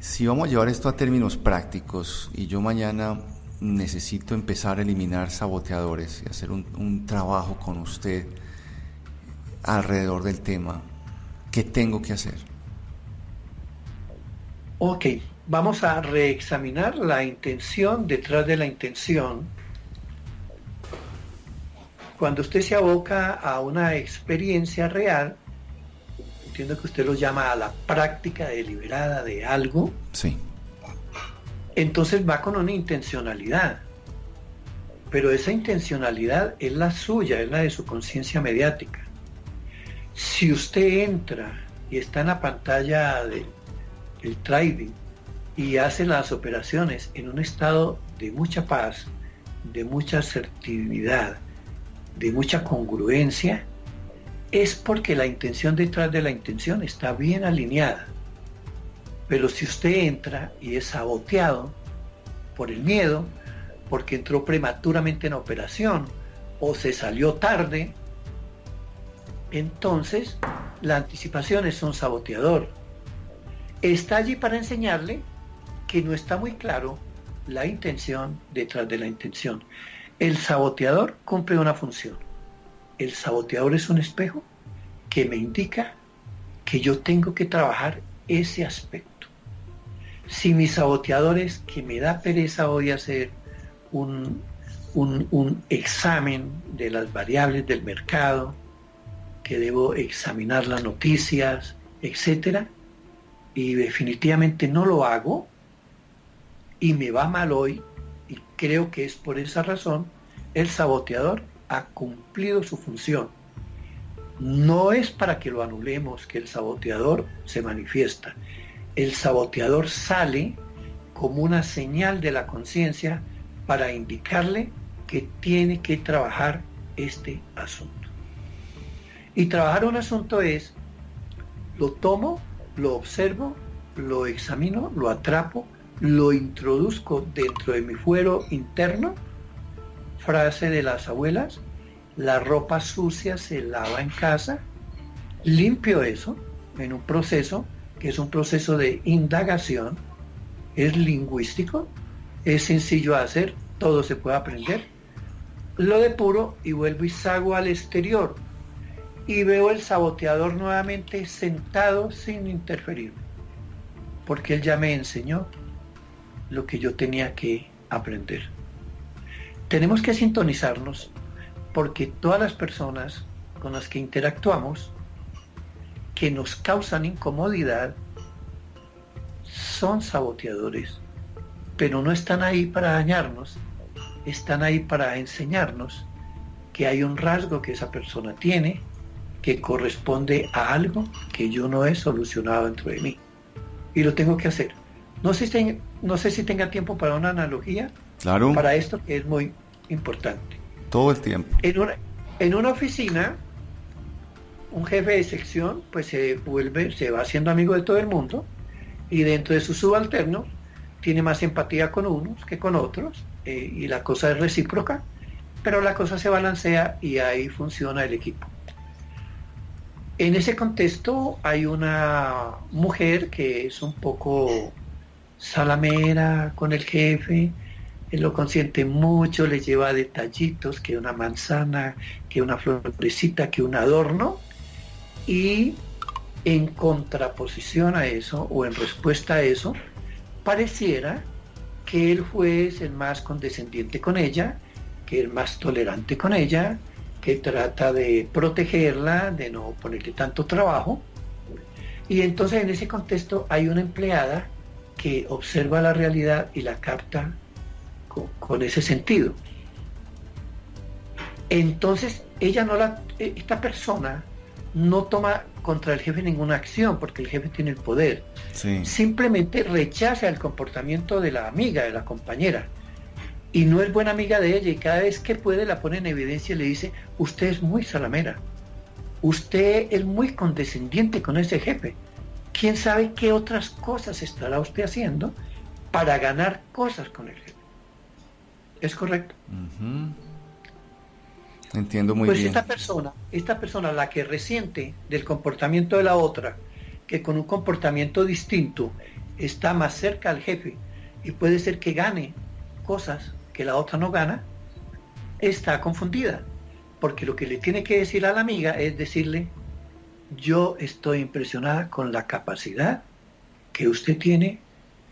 Si vamos a llevar esto a términos prácticos y yo mañana necesito empezar a eliminar saboteadores y hacer un trabajo con usted alrededor del tema, ¿qué tengo que hacer? Ok, vamos a reexaminar la intención detrás de la intención. Cuando usted se aboca a una experiencia real, entiendo que usted lo llama a la práctica deliberada de algo. Sí. Entonces va con una intencionalidad, pero esa intencionalidad es la suya, es la de su conciencia mediática. Si usted entra y está en la pantalla del trading y hace las operaciones en un estado de mucha paz, de mucha asertividad, de mucha congruencia, es porque la intención detrás de la intención está bien alineada. Pero si usted entra y es saboteado por el miedo, porque entró prematuramente en operación o se salió tarde, entonces la anticipación es un saboteador. Está allí para enseñarle que no está muy claro la intención detrás de la intención. El saboteador cumple una función. El saboteador es un espejo que me indica que yo tengo que trabajar ese aspecto. Si mi saboteador es que me da pereza hoy hacer un, un examen de las variables del mercado, que debo examinar las noticias, etcétera, y definitivamente no lo hago y me va mal hoy, y creo que es por esa razón el saboteador ha cumplido su función. No es para que lo anulemos que el saboteador se manifiesta. El saboteador sale como una señal de la conciencia para indicarle que tiene que trabajar este asunto. Y trabajar un asunto es, lo tomo, lo observo, lo examino, lo atrapo, lo introduzco dentro de mi fuero interno. Frase de las abuelas: la ropa sucia se lava en casa. Limpio eso en un proceso que es un proceso de indagación, es lingüístico, es sencillo de hacer, todo se puede aprender. Lo depuro y vuelvo y salgo al exterior. Y veo el saboteador nuevamente sentado sin interferir, porque él ya me enseñó lo que yo tenía que aprender. Tenemos que sintonizarnos, porque todas las personas con las que interactuamos, que nos causan incomodidad, son saboteadores, pero no están ahí para dañarnos, están ahí para enseñarnos que hay un rasgo que esa persona tiene, que corresponde a algo que yo no he solucionado dentro de mí. Y lo tengo que hacer. No sé si tenga tiempo para una analogía. Claro. Para esto que es muy importante. Todo el tiempo. En una oficina, un jefe de sección pues se va haciendo amigo de todo el mundo, y dentro de sus subalternos tiene más empatía con unos que con otros, y la cosa es recíproca, pero la cosa se balancea y ahí funciona el equipo. En ese contexto hay una mujer que es un poco salamera con el jefe, él lo consiente mucho, le lleva detallitos, que una manzana, que una florecita, que un adorno, y en contraposición a eso, o en respuesta a eso, pareciera que el juez es el más condescendiente con ella, que es más tolerante con ella, que trata de protegerla, de no ponerle tanto trabajo. Y entonces en ese contexto hay una empleada que observa la realidad y la capta con ese sentido. Entonces esta persona no toma contra el jefe ninguna acción, porque el jefe tiene el poder. Sí. Simplemente rechaza el comportamiento de la amiga, de la compañera. Y no es buena amiga de ella, y cada vez que puede la pone en evidencia y le dice: usted es muy salamera, usted es muy condescendiente con ese jefe, quién sabe qué otras cosas estará usted haciendo para ganar cosas con el jefe. ¿Es correcto? Uh-huh. Entiendo muy bien. Pues esta persona, la que resiente del comportamiento de la otra, que con un comportamiento distinto está más cerca al jefe y puede ser que gane cosas que la otra no gana, está confundida, porque lo que le tiene que decir a la amiga es decirle: yo estoy impresionada con la capacidad que usted tiene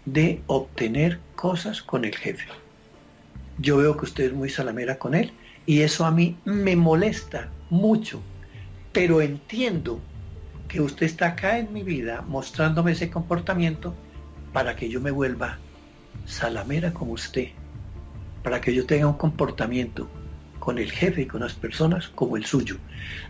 de obtener cosas con el jefe, yo veo que usted es muy salamera con él y eso a mí me molesta mucho, pero entiendo que usted está acá en mi vida mostrándome ese comportamiento para que yo me vuelva salamera como usted, para que yo tenga un comportamiento con el jefe y con las personas como el suyo.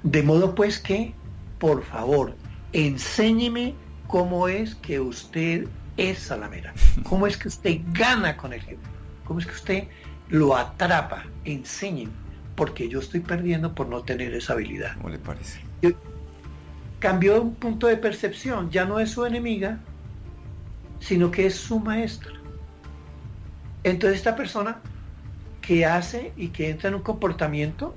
De modo pues que, por favor, enséñeme cómo es que usted es salamera, cómo es que usted gana con el jefe, cómo es que usted lo atrapa, enséñeme, porque yo estoy perdiendo por no tener esa habilidad. ¿Cómo le parece? Cambió un punto de percepción, ya no es su enemiga, sino que es su maestra. Entonces esta persona que hace y que entra en un comportamiento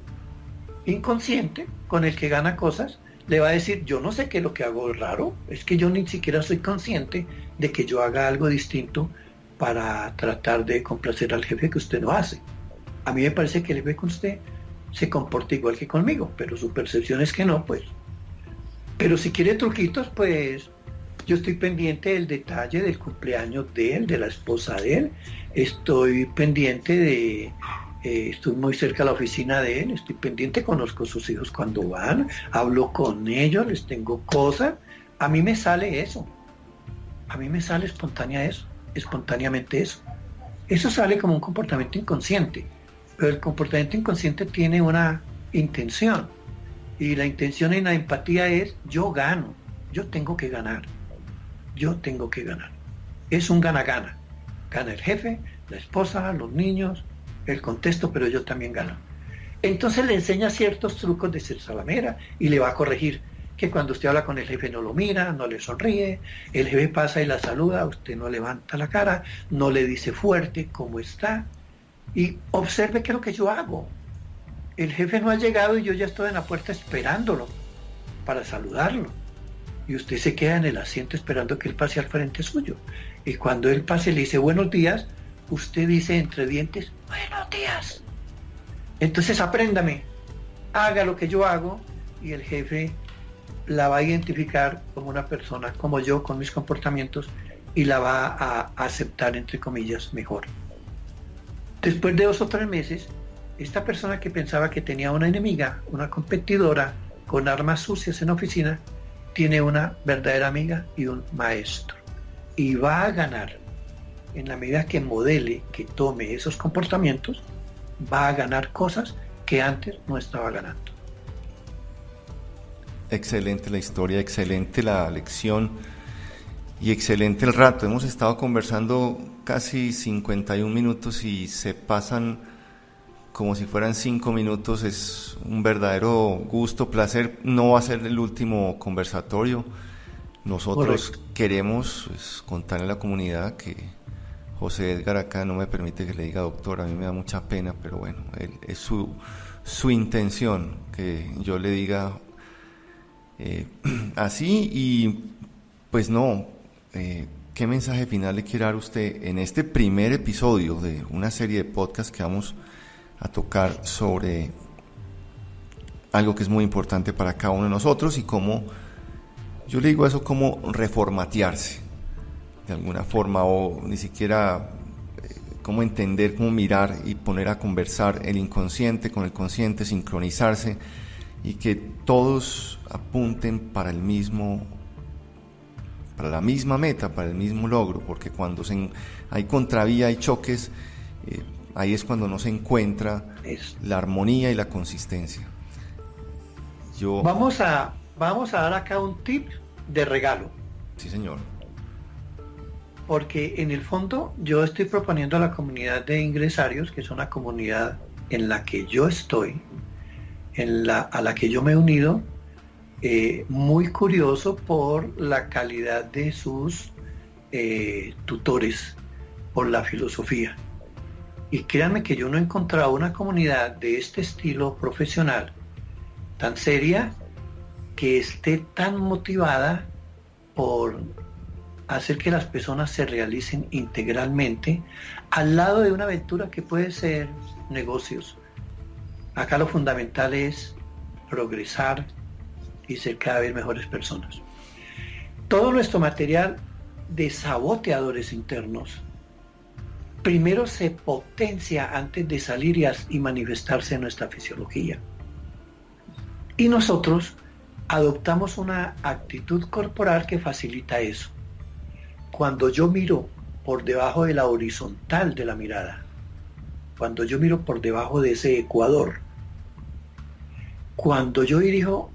inconsciente con el que gana cosas, le va a decir: yo no sé qué es lo que hago raro, es que yo ni siquiera soy consciente de que yo haga algo distinto para tratar de complacer al jefe, que usted no hace. A mí me parece que el jefe con usted se comporta igual que conmigo, pero su percepción es que no, pues. Pero si quiere truquitos, pues yo estoy pendiente del detalle del cumpleaños de él, de la esposa de él, estoy pendiente de Estoy muy cerca de la oficina de él, estoy pendiente, conozco a sus hijos cuando van, hablo con ellos, les tengo cosas. A mí me sale eso. A mí me sale espontáneamente eso. Eso sale como un comportamiento inconsciente. Pero el comportamiento inconsciente tiene una intención. Y la intención en la empatía es: yo gano, yo tengo que ganar. Yo tengo que ganar. Es un gana-gana. Gana el jefe, la esposa, los niños, el contexto, pero yo también gano. Entonces le enseña ciertos trucos de ser salamera y le va a corregir que cuando usted habla con el jefe no lo mira, no le sonríe, el jefe pasa y la saluda, usted no levanta la cara, no le dice fuerte cómo está, y observe qué es lo que yo hago. El jefe no ha llegado y yo ya estoy en la puerta esperándolo para saludarlo. Y usted se queda en el asiento esperando que él pase al frente suyo. Y cuando él pase le dice buenos días, usted dice entre dientes, buenos días. Entonces apréndame, haga lo que yo hago, y el jefe la va a identificar como una persona como yo, con mis comportamientos, y la va a aceptar, entre comillas, mejor. Después de 2 o 3 meses, esta persona que pensaba que tenía una enemiga, una competidora con armas sucias en la oficina, tiene una verdadera amiga y un maestro. Y va a ganar. En la medida que modele, que tome esos comportamientos, va a ganar cosas que antes no estaba ganando. Excelente la historia, excelente la lección y excelente el rato. Hemos estado conversando casi 51 minutos y se pasan como si fueran 5 minutos. Es un verdadero gusto, placer. No va a ser el último conversatorio. Nosotros queremos contarle a la comunidad que José Edgar acá no me permite que le diga doctor, a mí me da mucha pena, pero bueno, es su intención que yo le diga así. Y pues no, ¿qué mensaje final le quiere dar usted en este primer episodio de una serie de podcasts que vamos a tocar sobre algo que es muy importante para cada uno de nosotros? Y cómo, yo le digo eso, cómo reformatearse de alguna forma, o ni siquiera cómo entender, cómo mirar y poner a conversar el inconsciente con el consciente, sincronizarse, y que todos apunten para la misma meta, para el mismo logro, porque cuando hay contravía, hay choques, ahí es cuando no se encuentra la armonía y la consistencia. Vamos a dar acá un tip de regalo. Sí, señor. Porque en el fondo yo estoy proponiendo a la comunidad de ingresarios, que es una comunidad en la que yo estoy, a la que yo me he unido, muy curioso por la calidad de sus tutores, por la filosofía. Y créanme que yo no he encontrado una comunidad de este estilo profesional tan seria, que esté tan motivada por hacer que las personas se realicen integralmente al lado de una aventura que puede ser negocios. Acá lo fundamental es progresar y ser cada vez mejores personas. Todo nuestro material de saboteadores internos primero se potencia antes de salir y manifestarse en nuestra fisiología. Y nosotros adoptamos una actitud corporal que facilita eso. Cuando yo miro por debajo de la horizontal de la mirada, cuando yo miro por debajo de ese ecuador, cuando yo dirijo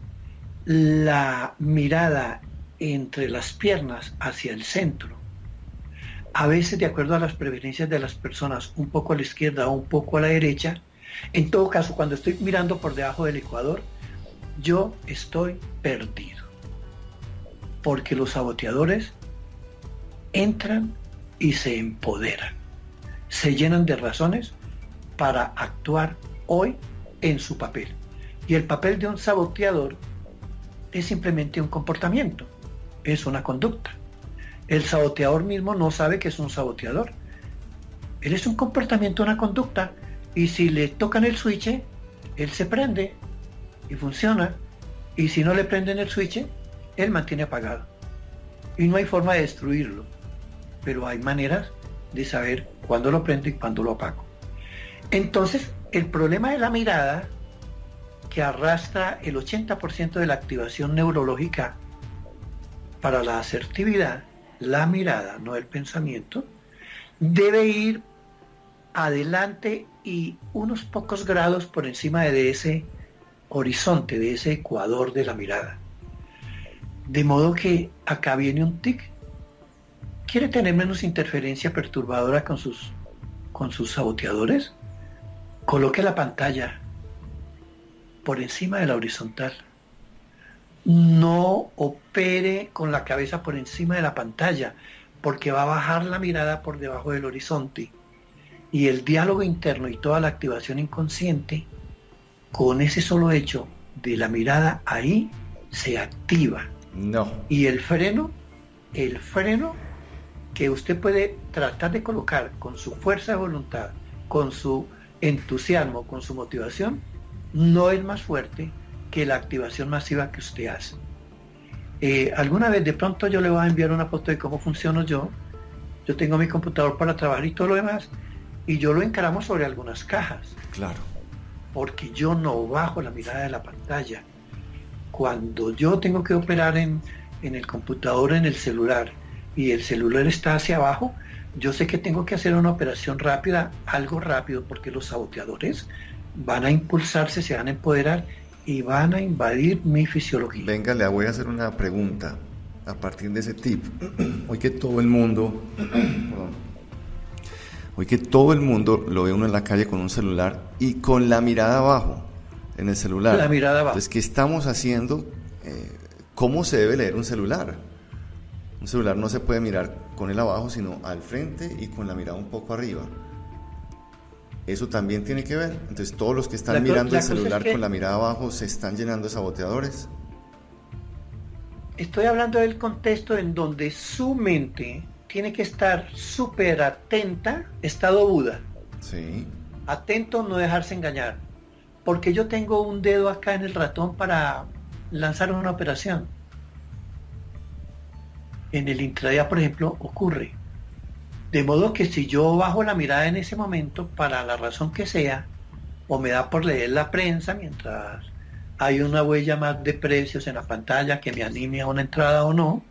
la mirada entre las piernas hacia el centro, a veces de acuerdo a las preferencias de las personas, un poco a la izquierda o un poco a la derecha, en todo caso, cuando estoy mirando por debajo del ecuador, yo estoy perdido. Porque los saboteadores entran y se empoderan, se llenan de razones para actuar hoy en su papel. Y el papel de un saboteador es simplemente un comportamiento, es una conducta. El saboteador mismo no sabe que es un saboteador. Él es un comportamiento, una conducta, y si le tocan el switch, él se prende y funciona, y si no le prenden el switch, él mantiene apagado. Y no hay forma de destruirlo, pero hay maneras de saber cuándo lo prendo y cuándo lo apago. Entonces, el problema de la mirada, que arrastra el 80% de la activación neurológica para la asertividad, la mirada, no el pensamiento, debe ir adelante y unos pocos grados por encima de ese horizonte, de ese ecuador de la mirada. De modo que acá viene un tic. ¿Quiere tener menos interferencia perturbadora con sus saboteadores? Coloque la pantalla por encima de la horizontal. No opere con la cabeza por encima de la pantalla, porque va a bajar la mirada por debajo del horizonte. Y el diálogo interno y toda la activación inconsciente, con ese solo hecho de la mirada ahí, se activa. No. Y el freno que usted puede tratar de colocar con su fuerza de voluntad, con su entusiasmo, con su motivación, no es más fuerte que la activación masiva que usted hace. Alguna vez de pronto yo le voy a enviar una foto de cómo funciono yo. Yo tengo mi computador para trabajar y todo lo demás, y yo lo encaramo sobre algunas cajas. Claro. Porque yo no bajo la mirada de la pantalla. Cuando yo tengo que operar en el computador, en el celular, y el celular está hacia abajo, yo sé que tengo que hacer una operación rápida, algo rápido, porque los saboteadores van a impulsarse, se van a empoderar y van a invadir mi fisiología. Venga, le voy a hacer una pregunta a partir de ese tip. Hoy que todo el mundo lo ve uno en la calle con un celular y con la mirada abajo, en el celular. La mirada abajo. Entonces, ¿qué estamos haciendo? ¿Cómo se debe leer un celular? Un celular no se puede mirar con él abajo, sino al frente y con la mirada un poco arriba. Eso también tiene que ver. Entonces, todos los que están mirando el celular es que con la mirada abajo se están llenando de saboteadores. Estoy hablando del contexto en donde su mente tiene que estar súper atenta, estado Buda. Sí. Atento, no dejarse engañar. Porque yo tengo un dedo acá en el ratón para lanzar una operación. En el intradía, por ejemplo, ocurre. De modo que si yo bajo la mirada en ese momento, para la razón que sea, o me da por leer la prensa mientras hay una huella más de precios en la pantalla que me anime a una entrada o no,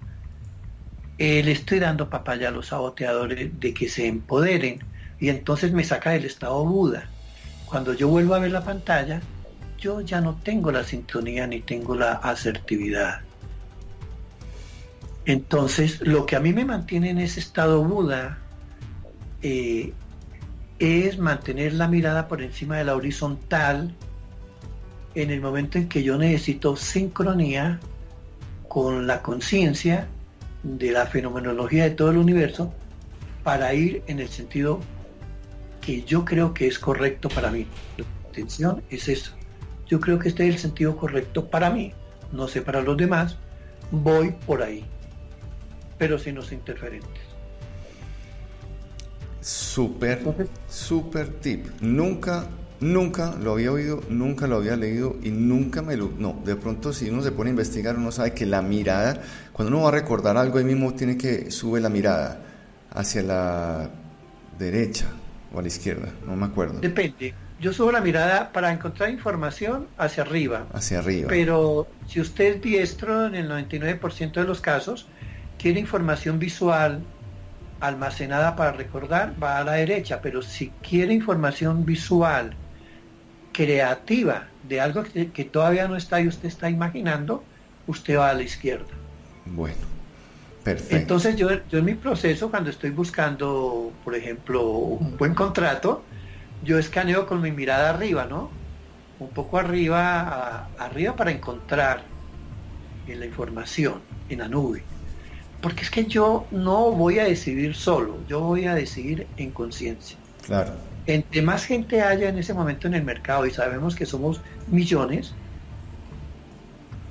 le estoy dando papaya a los saboteadores de que se empoderen, y entonces me saca del estado Buda. Cuando yo vuelvo a ver la pantalla, yo ya no tengo la sintonía ni tengo la asertividad. Entonces, lo que a mí me mantiene en ese estado Buda es mantener la mirada por encima de la horizontal en el momento en que yo necesito sincronía con la conciencia de la fenomenología de todo el universo para ir en el sentido que yo creo que es correcto para mí. La intención es eso. Yo creo que este es el sentido correcto para mí, no sé para los demás, voy por ahí, pero sin los interferentes. Súper tip. Nunca lo había oído, nunca lo había leído y nunca me lo... No, de pronto si uno se pone a investigar, uno sabe que la mirada, cuando uno va a recordar algo, ahí mismo tiene que sube la mirada hacia la derecha o a la izquierda, no me acuerdo. Depende. Yo subo la mirada para encontrar información hacia arriba. Hacia arriba. Pero si usted es diestro, en el 99% de los casos, tiene información visual almacenada para recordar, va a la derecha. Pero si quiere información visual creativa de algo que todavía no está y usted está imaginando, usted va a la izquierda. Bueno, perfecto. Entonces yo en mi proceso, cuando estoy buscando, por ejemplo, un buen contrato, yo escaneo con mi mirada arriba, ¿no? Un poco arriba, arriba para encontrar en la información, en la nube. Porque es que yo no voy a decidir solo, yo voy a decidir en conciencia. Claro. Entre más gente haya en ese momento en el mercado, y sabemos que somos millones,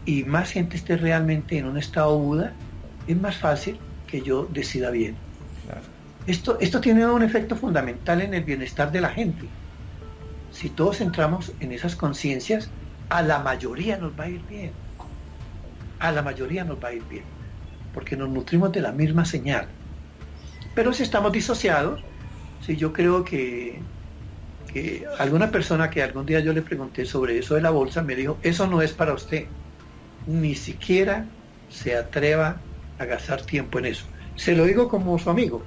y más gente esté realmente en un estado Buda, es más fácil que yo decida bien. Claro. Esto tiene un efecto fundamental en el bienestar de la gente. Si todos entramos en esas conciencias, a la mayoría nos va a ir bien. A la mayoría nos va a ir bien. Porque nos nutrimos de la misma señal. Pero si estamos disociados, si yo creo que que alguna persona que algún día yo le pregunté sobre eso de la bolsa me dijo, eso no es para usted, ni siquiera se atreva a gastar tiempo en eso. Se lo digo como su amigo,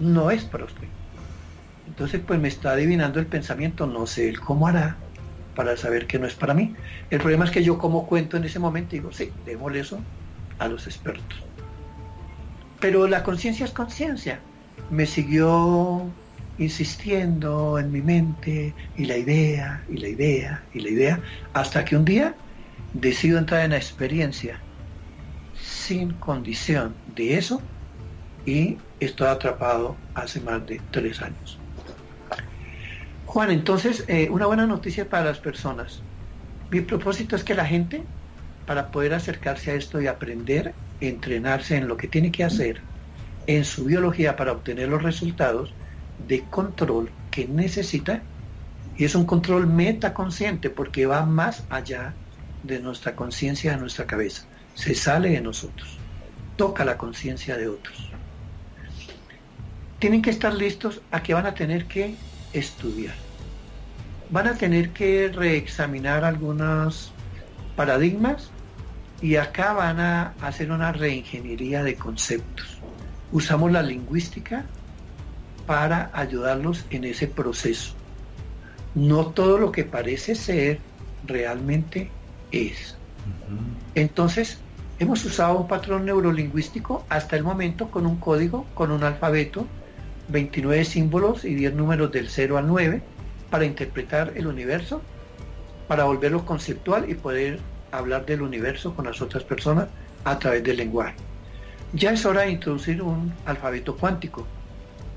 no es para usted. Entonces pues me está adivinando el pensamiento, no sé él cómo hará para saber que no es para mí. El problema es que yo como cuento en ese momento digo, sí, démosle eso a los expertos. Pero la conciencia es conciencia. Me siguió insistiendo en mi mente, y la idea, hasta que un día decido entrar en la experiencia sin condición de eso, y estoy atrapado hace más de 3 años. Juan, entonces, una buena noticia para las personas. Mi propósito es que la gente, para poder acercarse a esto y aprender, entrenarse en lo que tiene que hacer, en su biología para obtener los resultados de control que necesita, y es un control metaconsciente porque va más allá de nuestra conciencia, de nuestra cabeza, se sale de nosotros, toca la conciencia de otros. Tienen que estar listos a que van a tener que estudiar, van a tener que reexaminar algunos paradigmas, y acá van a hacer una reingeniería de conceptos. Usamos la lingüística para ayudarlos en ese proceso. No todo lo que parece ser realmente es. Entonces, hemos usado un patrón neurolingüístico hasta el momento con un código, con un alfabeto, 29 símbolos y 10 números del 0 al 9 para interpretar el universo, para volverlo conceptual y poder hablar del universo con las otras personas a través del lenguaje. Ya es hora de introducir un alfabeto cuántico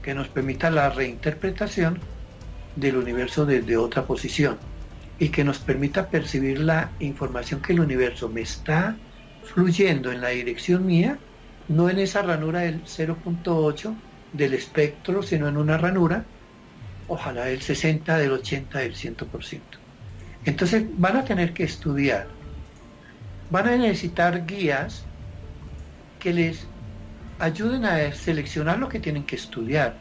que nos permita la reinterpretación del universo desde otra posición y que nos permita percibir la información que el universo me está fluyendo en la dirección mía, no en esa ranura del 0.8 del espectro, sino en una ranura, ojalá del 60, del 80, del 100%. Entonces van a tener que estudiar, van a necesitar guías que les ayuden a seleccionar lo que tienen que estudiar,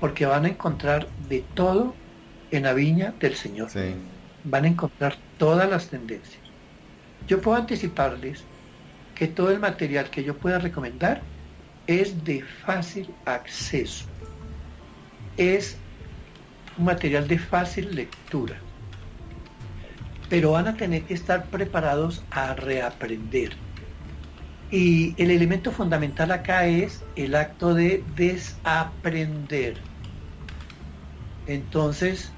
porque van a encontrar de todo en la viña del Señor. Sí. Van a encontrar todas las tendencias. Yo puedo anticiparles que todo el material que yo pueda recomendar es de fácil acceso, es un material de fácil lectura, pero van a tener que estar preparados a reaprender. Y el elemento fundamental acá es el acto de desaprender. Entonces,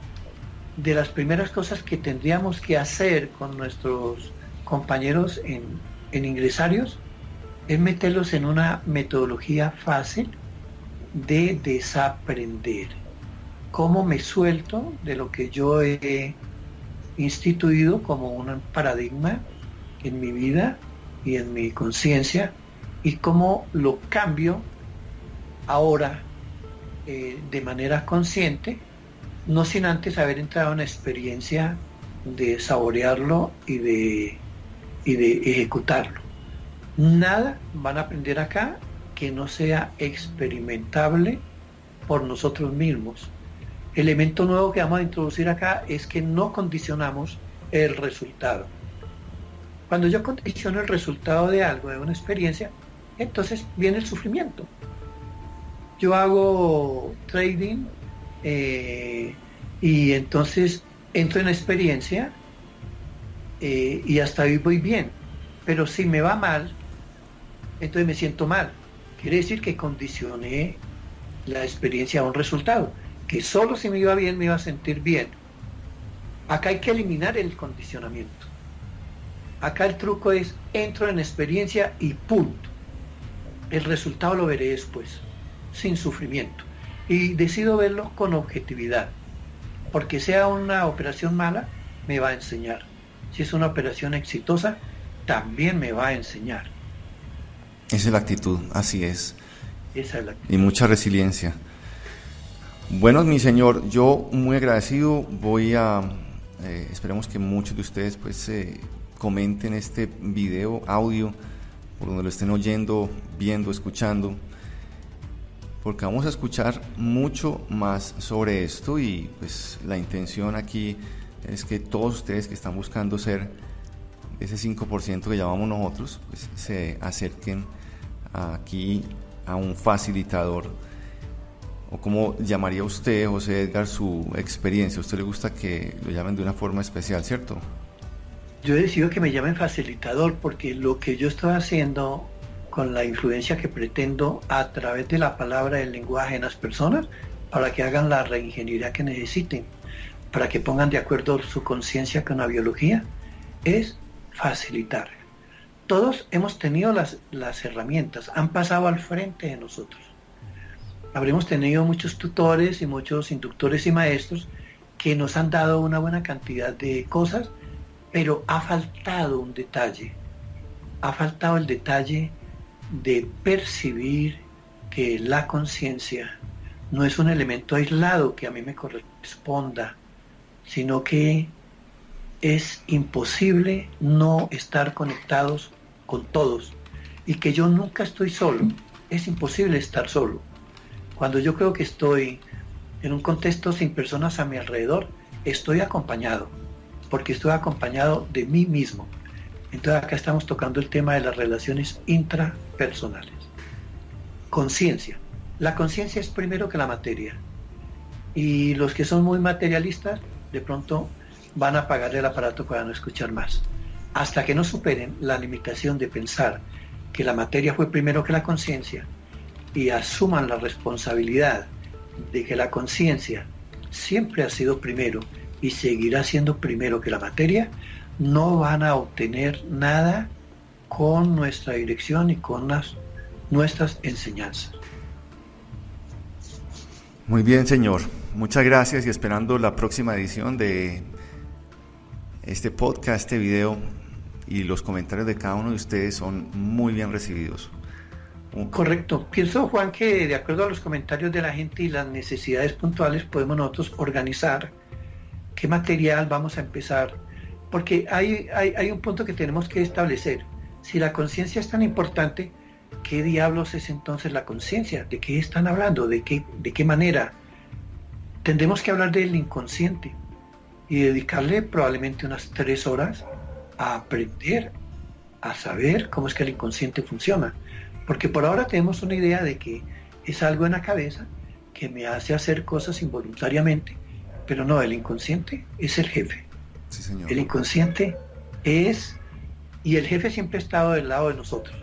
de las primeras cosas que tendríamos que hacer con nuestros compañeros en ingresarios es meterlos en una metodología fácil de desaprender. ¿Cómo me suelto de lo que yo he instituido como un paradigma en mi vida y en mi conciencia, y cómo lo cambio ahora de manera consciente, no sin antes haber entrado en una experiencia de saborearlo y de ejecutarlo? Nada van a aprender acá que no sea experimentable por nosotros mismos. El elemento nuevo que vamos a introducir acá es que no condicionamos el resultado. Cuando yo condiciono el resultado de algo, de una experiencia, entonces viene el sufrimiento. Yo hago trading y entonces entro en la experiencia y hasta ahí voy bien. Pero si me va mal, entonces me siento mal. Quiere decir que condicioné la experiencia a un resultado, que solo si me iba bien me iba a sentir bien. Acá hay que eliminar el condicionamiento. Acá el truco es, entro en experiencia y punto. El resultado lo veré después, sin sufrimiento. Y decido verlo con objetividad. Porque sea una operación mala, me va a enseñar. Si es una operación exitosa, también me va a enseñar. Esa es la actitud, así es. Esa es la actitud. Y mucha resiliencia. Bueno, mi señor, yo muy agradecido. Voy a... esperemos que muchos de ustedes pues... comenten este video, audio, por donde lo estén oyendo, viendo, escuchando, porque vamos a escuchar mucho más sobre esto y pues la intención aquí es que todos ustedes que están buscando ser ese 5% que llamamos nosotros, pues se acerquen aquí a un facilitador, o como llamaría usted, José Edgar, su experiencia. A usted le gusta que lo llamen de una forma especial, ¿cierto? Yo he decidido que me llamen facilitador porque lo que yo estoy haciendo con la influencia que pretendo a través de la palabra del lenguaje en las personas, para que hagan la reingeniería que necesiten, para que pongan de acuerdo su conciencia con la biología, es facilitar. Todos hemos tenido las herramientas, han pasado al frente de nosotros. Habremos tenido muchos tutores y muchos inductores y maestros que nos han dado una buena cantidad de cosas, pero ha faltado un detalle. Ha faltado el detalle de percibir que la conciencia no es un elemento aislado que a mí me corresponda, sino que es imposible no estar conectados con todos, y que yo nunca estoy solo. Es imposible estar solo. Cuando yo creo que estoy en un contexto sin personas a mi alrededor, estoy acompañado, porque estoy acompañado de mí mismo. Entonces acá estamos tocando el tema de las relaciones intrapersonales. Conciencia. La conciencia es primero que la materia, y los que son muy materialistas de pronto van a apagar el aparato para no escuchar más, hasta que no superen la limitación de pensar que la materia fue primero que la conciencia, y asuman la responsabilidad de que la conciencia siempre ha sido primero y seguirá siendo primero que la materia. No van a obtener nada con nuestra dirección y con nuestras enseñanzas. Muy bien, señor, muchas gracias, y esperando la próxima edición de este podcast, este video, y los comentarios de cada uno de ustedes son muy bien recibidos. Correcto. Pienso, Juan, que de acuerdo a los comentarios de la gente y las necesidades puntuales podemos nosotros organizar qué material vamos a empezar, porque hay un punto que tenemos que establecer. Si la conciencia es tan importante, ¿qué diablos es entonces la conciencia? ¿De qué están hablando? ¿De qué manera? Tendremos que hablar del inconsciente y dedicarle probablemente unas 3 horas a aprender, a saber cómo es que el inconsciente funciona. Porque por ahora tenemos una idea de que es algo en la cabeza que me hace hacer cosas involuntariamente, pero no, el inconsciente es el jefe. Sí, señor. El inconsciente es, y el jefe siempre ha estado del lado de nosotros,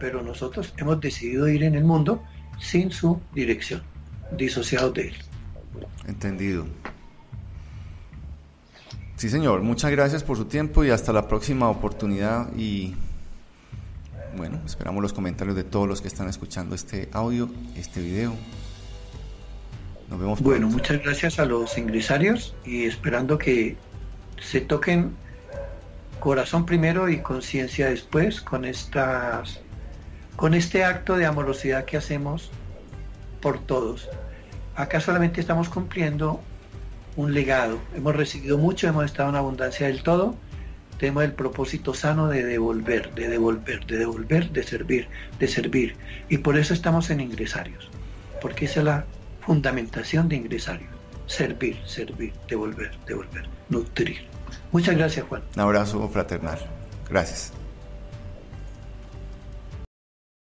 pero nosotros hemos decidido ir en el mundo sin su dirección, disociados de él. Entendido. Sí, señor, muchas gracias por su tiempo y hasta la próxima oportunidad, y bueno, esperamos los comentarios de todos los que están escuchando este audio, este video. Nos vemos pronto. Bueno, muchas gracias a los ingresarios, y esperando que se toquen corazón primero y conciencia después con este acto de amorosidad que hacemos por todos. Acá solamente estamos cumpliendo un legado. Hemos recibido mucho, hemos estado en abundancia del todo. Tenemos el propósito sano de devolver, de servir. Y por eso estamos en ingresarios, porque esa es la fundamentación de ingresarios. Servir, devolver, nutrir. Muchas gracias, Juan. Un abrazo fraternal. Gracias.